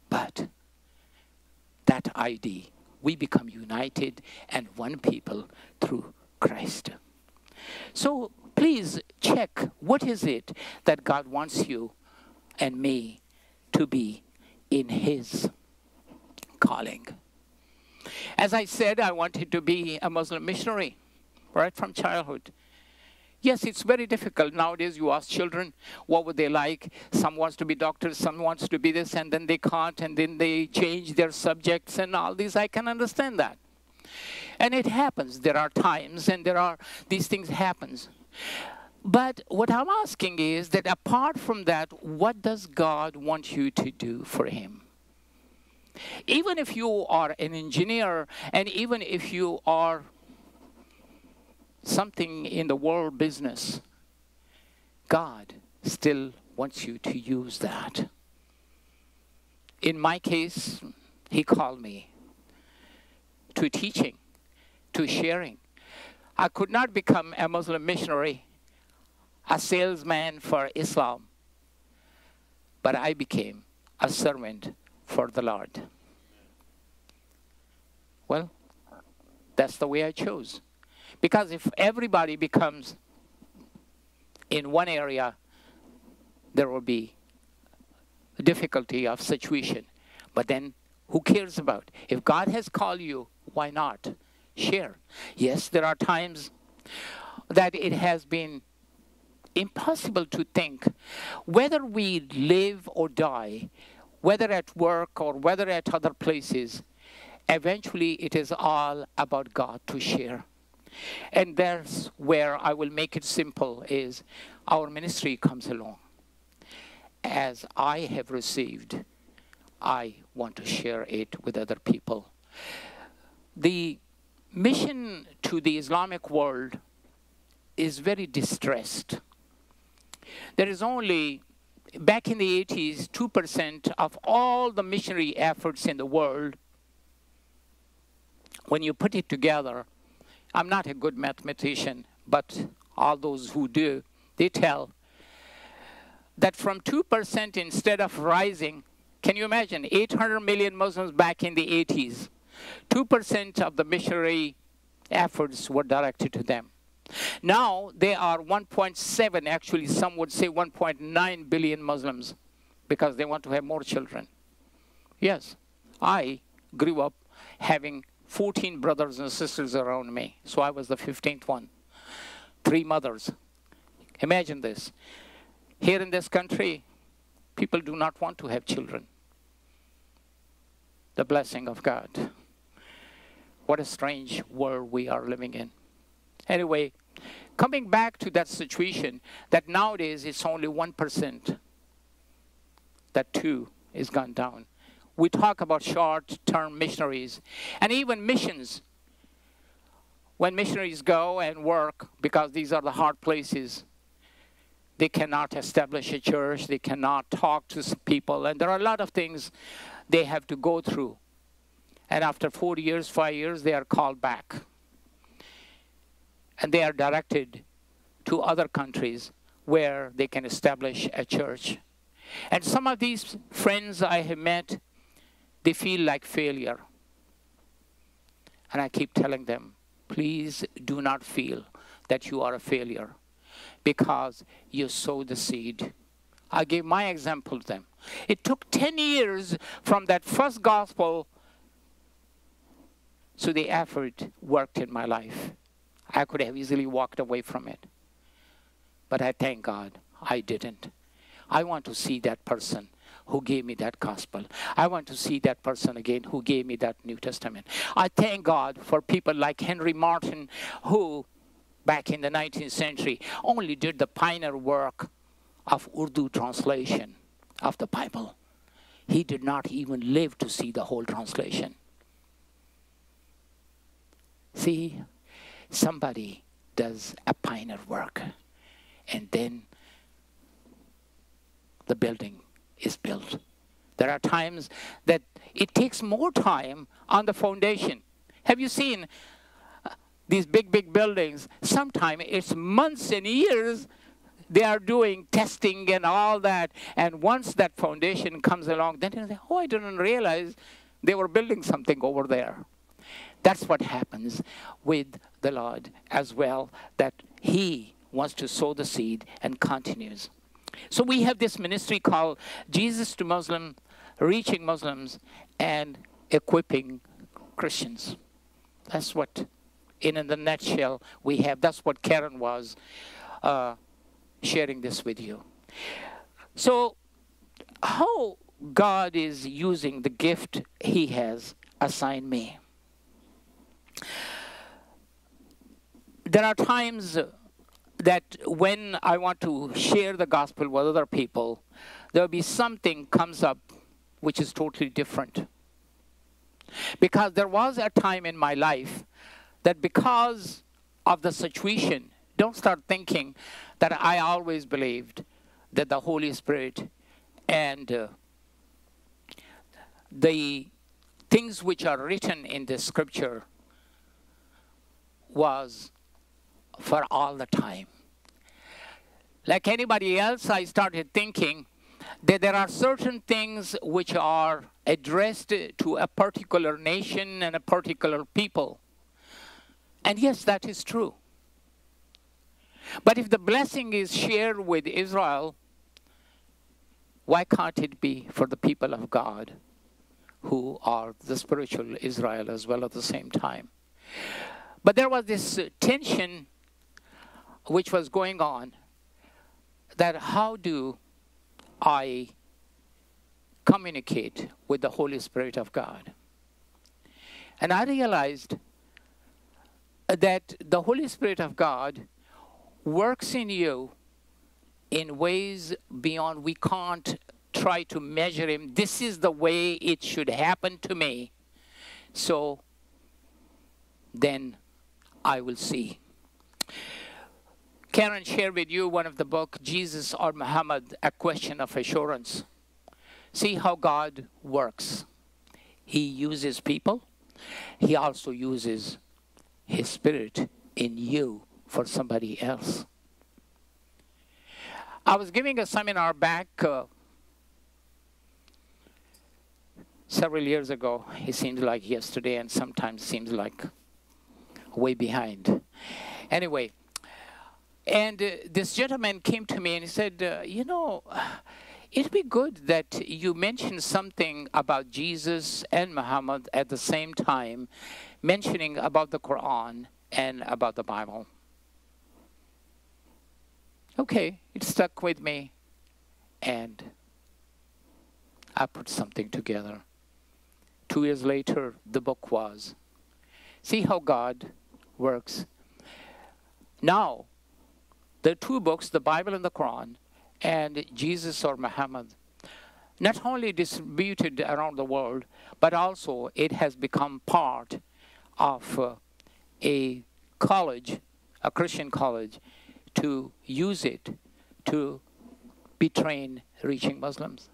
But that ID, we become united and one people through Christ. So please check, what is it that God wants you and me to be in His calling? As I said, I wanted to be a Muslim missionary right from childhood. Yes, it's very difficult. Nowadays, you ask children, what would they like? Some wants to be doctors, some wants to be this, and then they can't, and then they change their subjects and all these. I can understand that. And it happens. There are times, and these things happens. But what I'm asking is that apart from that, what does God want you to do for Him? Even if you are an engineer, and even if you are something in the world business, God still wants you to use that. In my case, He called me to teaching, to sharing. I could not become a Muslim missionary, a salesman for Islam, but I became a servant for the Lord. Well, that's the way I chose. Because if everybody becomes in one area, there will be a difficulty of situation. But then, who cares about? If God has called you, why not share? Yes, there are times that it has been impossible to think whether we live or die, whether at work or whether at other places. Eventually, it is all about God to share. And that's where I will make it simple, is our ministry comes along. As I have received, I want to share it with other people. The mission to the Islamic world is very distressed. There is only, back in the 80s, 2% of all the missionary efforts in the world. When you put it together, I'm not a good mathematician, but all those who do, they tell that from 2% instead of rising, can you imagine, 800 million Muslims back in the 80s, 2% of the missionary efforts were directed to them. Now they are 1.7, actually some would say 1.9 billion Muslims, because they want to have more children. Yes, I grew up having 14 brothers and sisters around me. So I was the 15th one. 3 mothers. Imagine this. Here in this country, people do not want to have children. The blessing of God. What a strange world we are living in. Anyway, coming back to that situation, that nowadays it's only 1%. That 2 is gone down. We talk about short-term missionaries, and even missions. When missionaries go and work, because these are the hard places, They cannot establish a church. They cannot talk to people. And there are a lot of things they have to go through. And after 4 years, 5 years, they are called back. And they are directed to other countries where they can establish a church. And some of these friends I have met, they feel like failure. And I keep telling them, please do not feel that you are a failure because you sow the seed. I gave my example to them. It took 10 years from that first gospel. So the effort worked in my life. I could have easily walked away from it. But I thank God I didn't. I want to see that person who gave me that gospel. I want to see that person again who gave me that New Testament. I thank God for people like Henry Martin, who back in the 19th century only did the pioneer work of Urdu translation of the Bible. He did not even live to see the whole translation. See, somebody does a pioneer work, and then the building is built. There are times that it takes more time on the foundation. Have you seen these big buildings? Sometimes it's months and years they are doing testing and all that, and once that foundation comes along, then they say, oh, I didn't realize they were building something over there. That's what happens with the Lord as well, that He wants to sow the seed and continues. So we have this ministry called Jesus to Muslim, reaching Muslims and equipping Christians. That's what, in the nutshell, we have. That's what Karen was sharing this with you. So how God is using the gift He has assigned me. There are times that when I want to share the gospel with other people, there will be something comes up which is totally different. Because there was a time in my life that because of the situation, don't start thinking that I always believed that the Holy Spirit and the things which are written in the scripture was for all the time. Like anybody else, I started thinking that there are certain things which are addressed to a particular nation and a particular people. And yes, that is true. But if the blessing is shared with Israel, why can't it be for the people of God who are the spiritual Israel as well at the same time? But there was this tension which was going on, that how do I communicate with the Holy Spirit of God? And I realized that the Holy Spirit of God works in you in ways beyond we can't try to measure Him. This is the way it should happen to me. So then I will see. Karen shared with you one of the book, Jesus or Muhammad, A Question of Assurance. See how God works. He uses people. He also uses His Spirit in you for somebody else. I was giving a seminar back several years ago. It seemed like yesterday, and sometimes seems like way behind. Anyway, and this gentleman came to me and he said, you know, it'd be good that you mention something about Jesus and Muhammad at the same time, mentioning about the Quran and about the Bible. Okay, it stuck with me, and I put something together. 2 years later, the book was. See how God works. Now, the two books, the Bible and the Quran, and Jesus or Muhammad, not only distributed around the world, but also it has become part of a college, a Christian college, to use it to be trained reaching Muslims.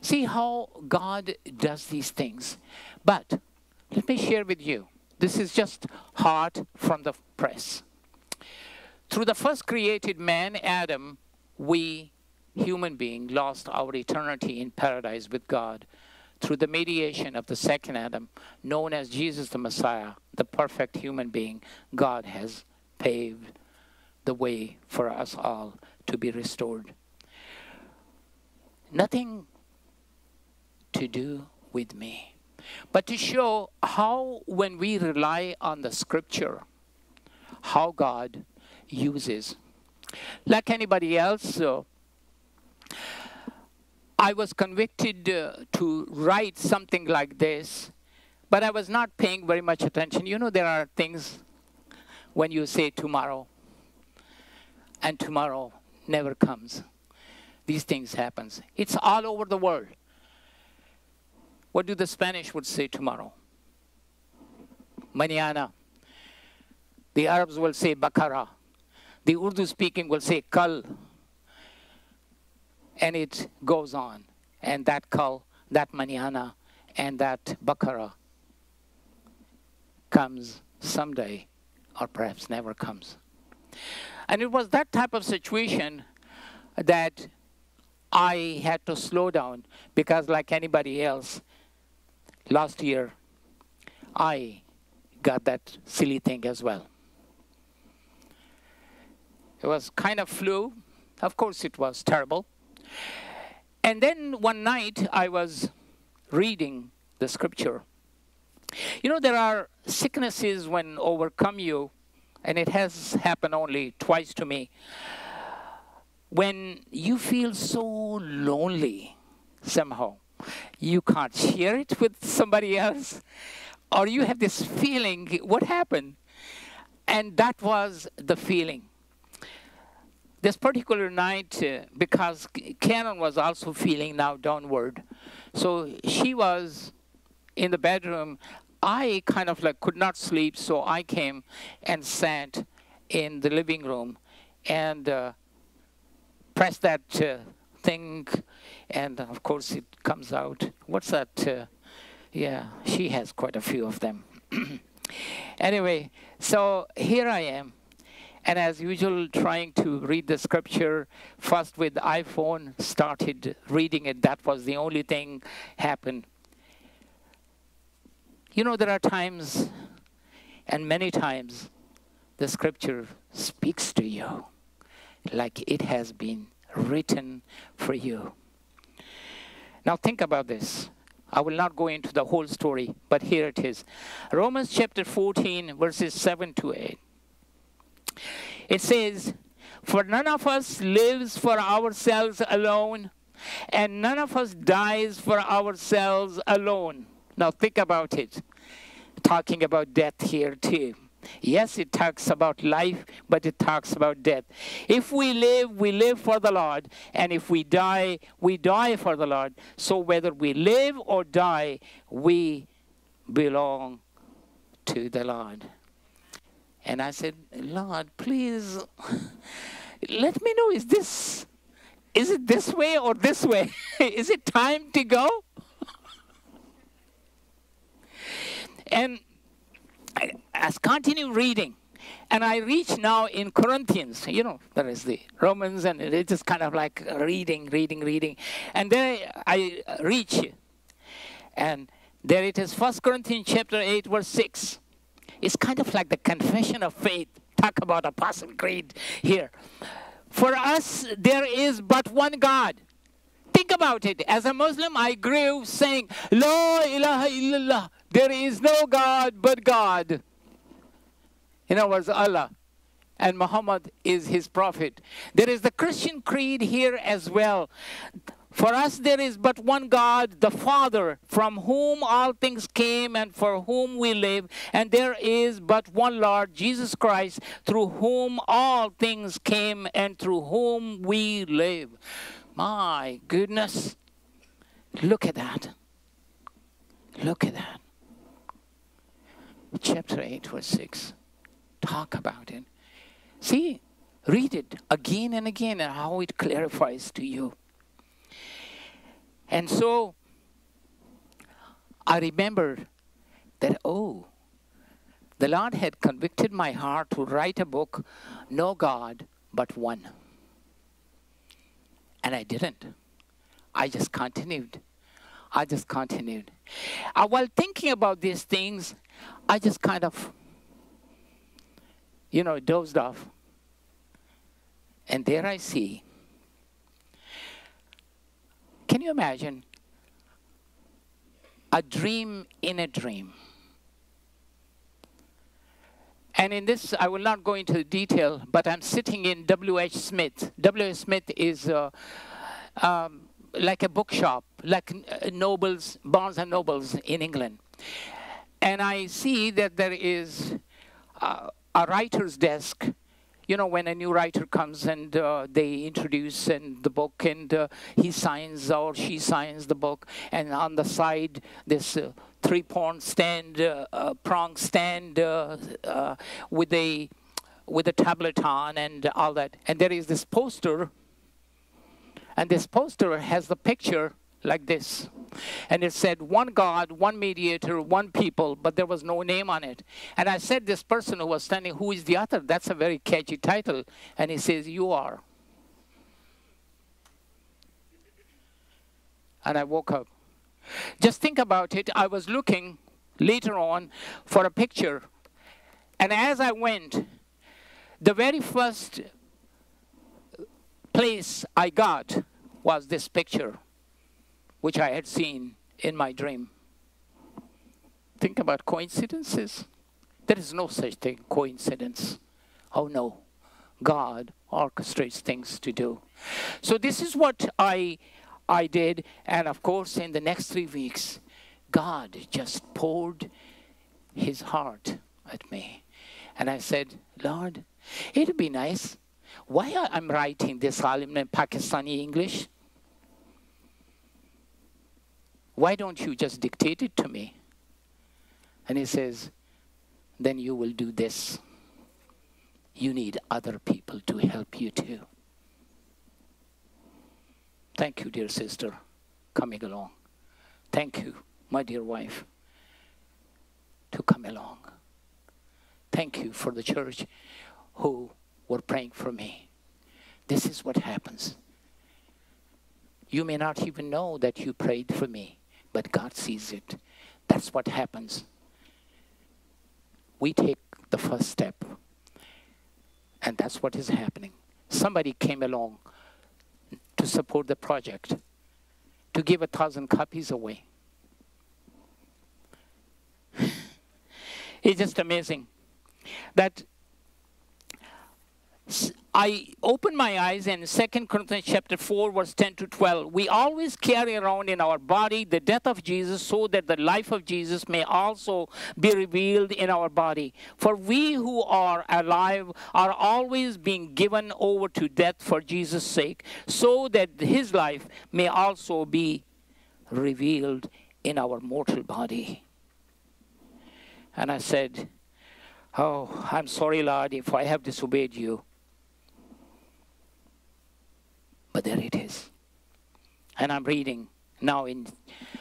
See how God does these things. But let me share with you, this is just hot from the press. Through the first created man, Adam, we human beings lost our eternity in paradise with God through the mediation of the second Adam, known as Jesus the Messiah, the perfect human being. God has paved the way for us all to be restored. Nothing to do with me, but to show how when we rely on the scripture, how God uses. Like anybody else, I was convicted to write something like this, but I was not paying very much attention. You know, there are things when you say tomorrow, and tomorrow never comes. These things happen. It's all over the world. What do the Spanish would say tomorrow? Mañana. The Arabs will say Bakara. The Urdu speaking will say kal. And it goes on. And that kal, that mañana, and that Bakara comes someday, or perhaps never comes. And it was that type of situation that I had to slow down, because like anybody else, last year I got that silly thing as well. It was kind of flu. Of course it was terrible. And then one night I was reading the scripture. You know, there are sicknesses when overcome you, and it has happened only twice to me. When you feel so lonely somehow, you can't share it with somebody else, or you have this feeling, what happened? And that was the feeling. This particular night, because Karen was also feeling now downward, so she was in the bedroom. I kind of like could not sleep, so I came and sat in the living room and pressed that thing, and of course it comes out. What's that? Yeah, she has quite a few of them. Anyway, so here I am. And as usual, trying to read the scripture, first with iPhone, started reading it. That was the only thing happened. You know, there are times, and many times, the scripture speaks to you like it has been written for you. Now think about this. I will not go into the whole story, but here it is. Romans chapter 14, verses 7 to 8. It says, "For none of us lives for ourselves alone, and none of us dies for ourselves alone." Now think about it. Talking about death here too. Yes, it talks about life, but it talks about death. If we live, we live for the Lord, and if we die, we die for the Lord. So whether we live or die, we belong to the Lord. And I said, Lord, please, let me know, is it this way or this way? Is it time to go? And I continue reading. And I reach now in Corinthians. You know, there is the Romans, and it is kind of like reading. And then I reach, and there it is, First Corinthians chapter 8, verse 6. It's kind of like the confession of faith. Talk about Apostle Creed here. For us, there is but one God. Think about it. As a Muslim, I grew saying, La ilaha illallah. There is no God but God. In other words, Allah. And Muhammad is his prophet. There is the Christian creed here as well. For us there is but one God, the Father, from whom all things came and for whom we live. And there is but one Lord, Jesus Christ, through whom all things came and through whom we live. My goodness. Look at that. Look at that. Chapter 8, verse 6. Talk about it. See, Read it again and again and how it clarifies to you. And so I remembered that, oh, the Lord had convicted my heart to write a book, No God But One. And I didn't. I just continued. I just continued. While thinking about these things, I just kind of, you know, dozed off. And there I see. Can you imagine? A dream in a dream. And in this, I will not go into the detail, but I'm sitting in W. H. Smith. W. H. Smith is like a bookshop, like Nobles, Barnes and Nobles in England. And I see that there is a writer's desk. You know, when a new writer comes and they introduce the book, and he signs or she signs the book, and on the side, this three-prong stand with a tablet on and all that. And there is this poster, and this poster has the picture like this. And it said, one God, one mediator, one people, but there was no name on it. And I said, this person who was standing, who is the author? That's a very catchy title. And he says, you are. And I woke up. Just think about it. I was looking later on for a picture. And as I went, the very first place I got was this picture, which I had seen in my dream. Think about coincidences. There is no such thing, coincidence. Oh no, God orchestrates things to do. So this is what I did, and of course in the next 3 weeks, God just poured his heart at me. And I said, Lord, it'd be nice. Why I'm writing this column in Pakistani English? Why don't you just dictate it to me? And he says, then you will do this. You need other people to help you too. Thank you, dear sister, coming along. Thank you, my dear wife, to come along. Thank you for the church who were praying for me. This is what happens. You may not even know that you prayed for me, but God sees it. That's what happens. We take the first step, and that's what is happening. Somebody came along to support the project, to give 1,000 copies away. It's just amazing that I opened my eyes in 2 Corinthians chapter 4, verse 10 to 12. We always carry around in our body the death of Jesus so that the life of Jesus may also be revealed in our body. For we who are alive are always being given over to death for Jesus' sake, so that his life may also be revealed in our mortal body. And I said, oh, I'm sorry, Lord, if I have disobeyed you. But there it is. And I'm reading now in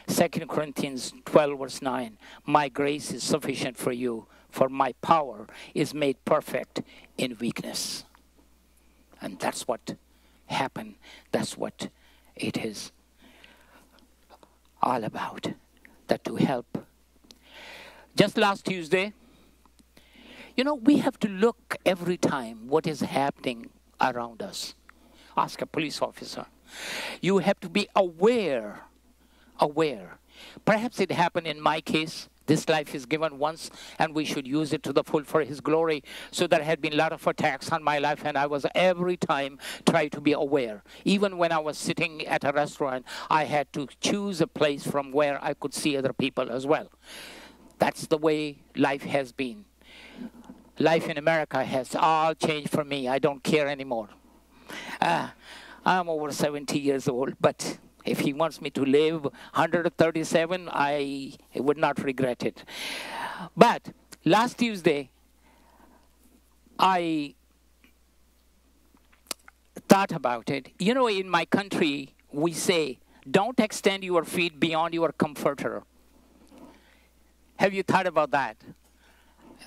2 Corinthians 12, verse 9. My grace is sufficient for you, for my power is made perfect in weakness. And that's what happened. That's what it is all about, that to help. Just last Tuesday, you know, we have to look every time what is happening around us. Ask a police officer. You have to be aware, aware. Perhaps it happened in my case. This life is given once, and we should use it to the full for his glory. So there had been a lot of attacks on my life, and I was every time trying to be aware. Even when I was sitting at a restaurant, I had to choose a place from where I could see other people as well. That's the way life has been. Life in America has all changed for me. I don't care anymore. I'm over 70 years old, but if he wants me to live 137, I would not regret it. But last Tuesday, I thought about it. You know, in my country, we say, don't extend your feet beyond your comforter. Have you thought about that?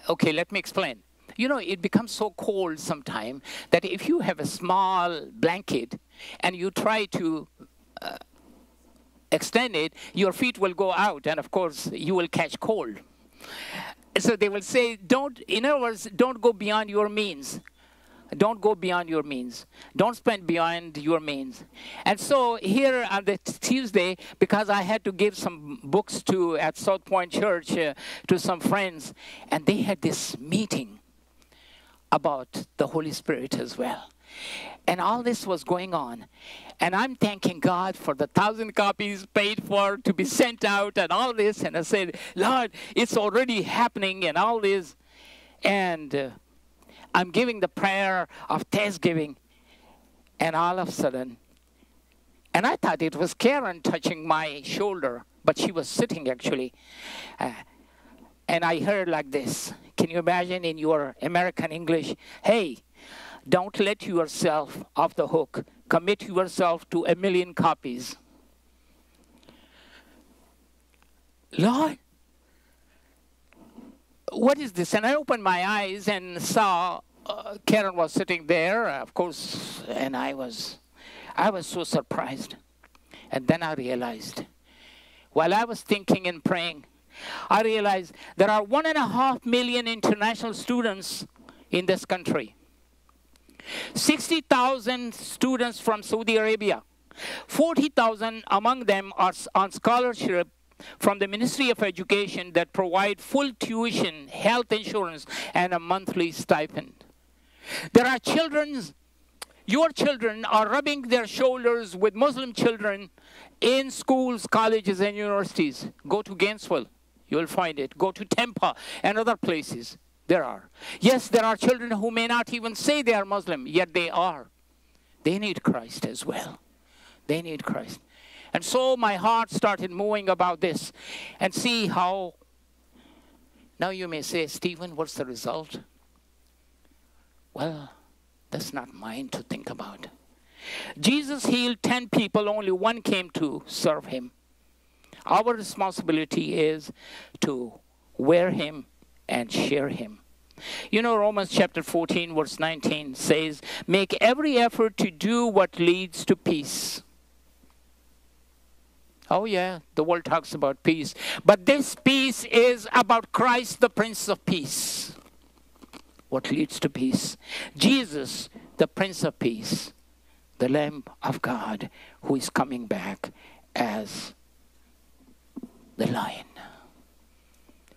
Okay, let me explain. You know, it becomes so cold sometimes that if you have a small blanket and you try to extend it, your feet will go out, and of course, you will catch cold. So they will say, don't, in other words, don't go beyond your means. Don't go beyond your means. Don't spend beyond your means. And so here on the Tuesday, because I had to give some books to at South Point Church to some friends, and they had this meeting about the Holy Spirit as well. And all this was going on. And I'm thanking God for the 1,000 copies paid for to be sent out and all this. And I said, Lord, it's already happening and all this. And I'm giving the prayer of thanksgiving. And all of a sudden, and I thought it was Karen touching my shoulder, but she was sitting actually. And I heard like this. Can you imagine in your American English? Hey, don't let yourself off the hook. Commit yourself to 1,000,000 copies. Lord, what is this? And I opened my eyes and saw Karen was sitting there, of course, and I was so surprised. And then I realized, while I was thinking and praying, I realized there are 1.5 million international students in this country. 60,000 students from Saudi Arabia. 40,000 among them are on scholarship from the Ministry of Education that provide full tuition, health insurance, and a monthly stipend. There are children, your children are rubbing their shoulders with Muslim children in schools, colleges, and universities. Go to Gainesville, you'll find it. Go to Tampa and other places. There are. Yes, there are children who may not even say they are Muslim, yet they are. They need Christ as well. They need Christ. And so my heart started moving about this. And see how, now you may say, Stephen, what's the result? Well, that's not mine to think about. Jesus healed 10 people, only one came to serve him. Our responsibility is to wear him and share him. You know, Romans chapter 14, verse 19 says, make every effort to do what leads to peace. Oh yeah, the world talks about peace. But this peace is about Christ, the Prince of Peace. What leads to peace? Jesus, the Prince of Peace, the Lamb of God, who is coming back as the Lion,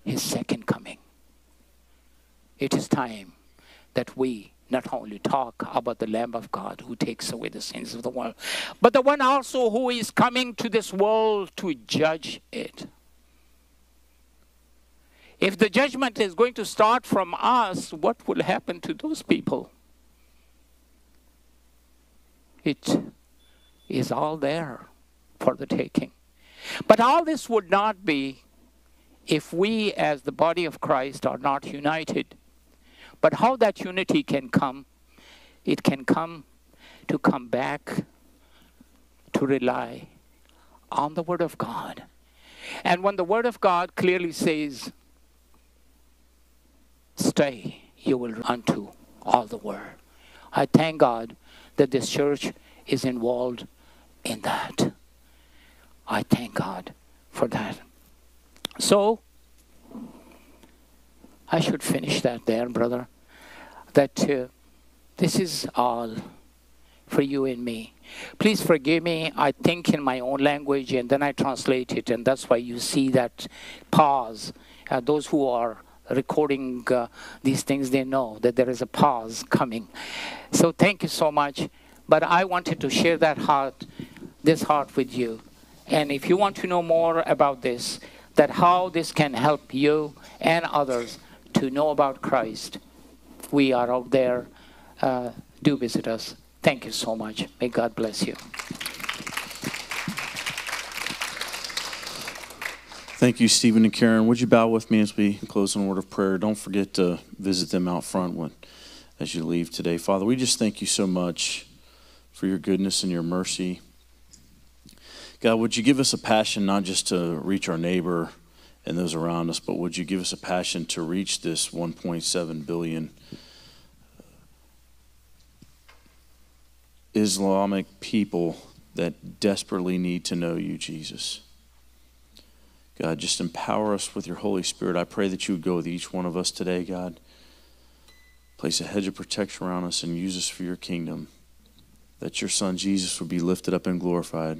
his second coming. It is time that we not only talk about the Lamb of God who takes away the sins of the world, but the one also who is coming to this world to judge it. If the judgment is going to start from us, what will happen to those people? It is all there for the taking. But all this would not be if we as the body of Christ are not united. But how that unity can come, it can come to come back to rely on the Word of God. And when the Word of God clearly says, stay, you will run to all the Word. I thank God that this church is involved in that. I thank God for that. So, I should finish that there, brother, that this is all for you and me. Please forgive me. I think in my own language, and then I translate it, and that's why you see that pause. Those who are recording these things, they know that there is a pause coming. So thank you so much. But I wanted to share that heart, this heart with you. And if you want to know more about this, that how this can help you and others to know about Christ. We are out there. Do visit us. Thank you so much. May God bless you. Thank you, Stephen and Karen. Would you bow with me as we close in a word of prayer? Don't forget to visit them out front as you leave today. Father, we just thank you so much for your goodness and your mercy. God, would you give us a passion not just to reach our neighbor and those around us, but would you give us a passion to reach this 1.7 billion Islamic people that desperately need to know you, Jesus. God, just empower us with your Holy Spirit. I pray that you would go with each one of us today, God. Place a hedge of protection around us and use us for your kingdom. That your Son, Jesus, would be lifted up and glorified.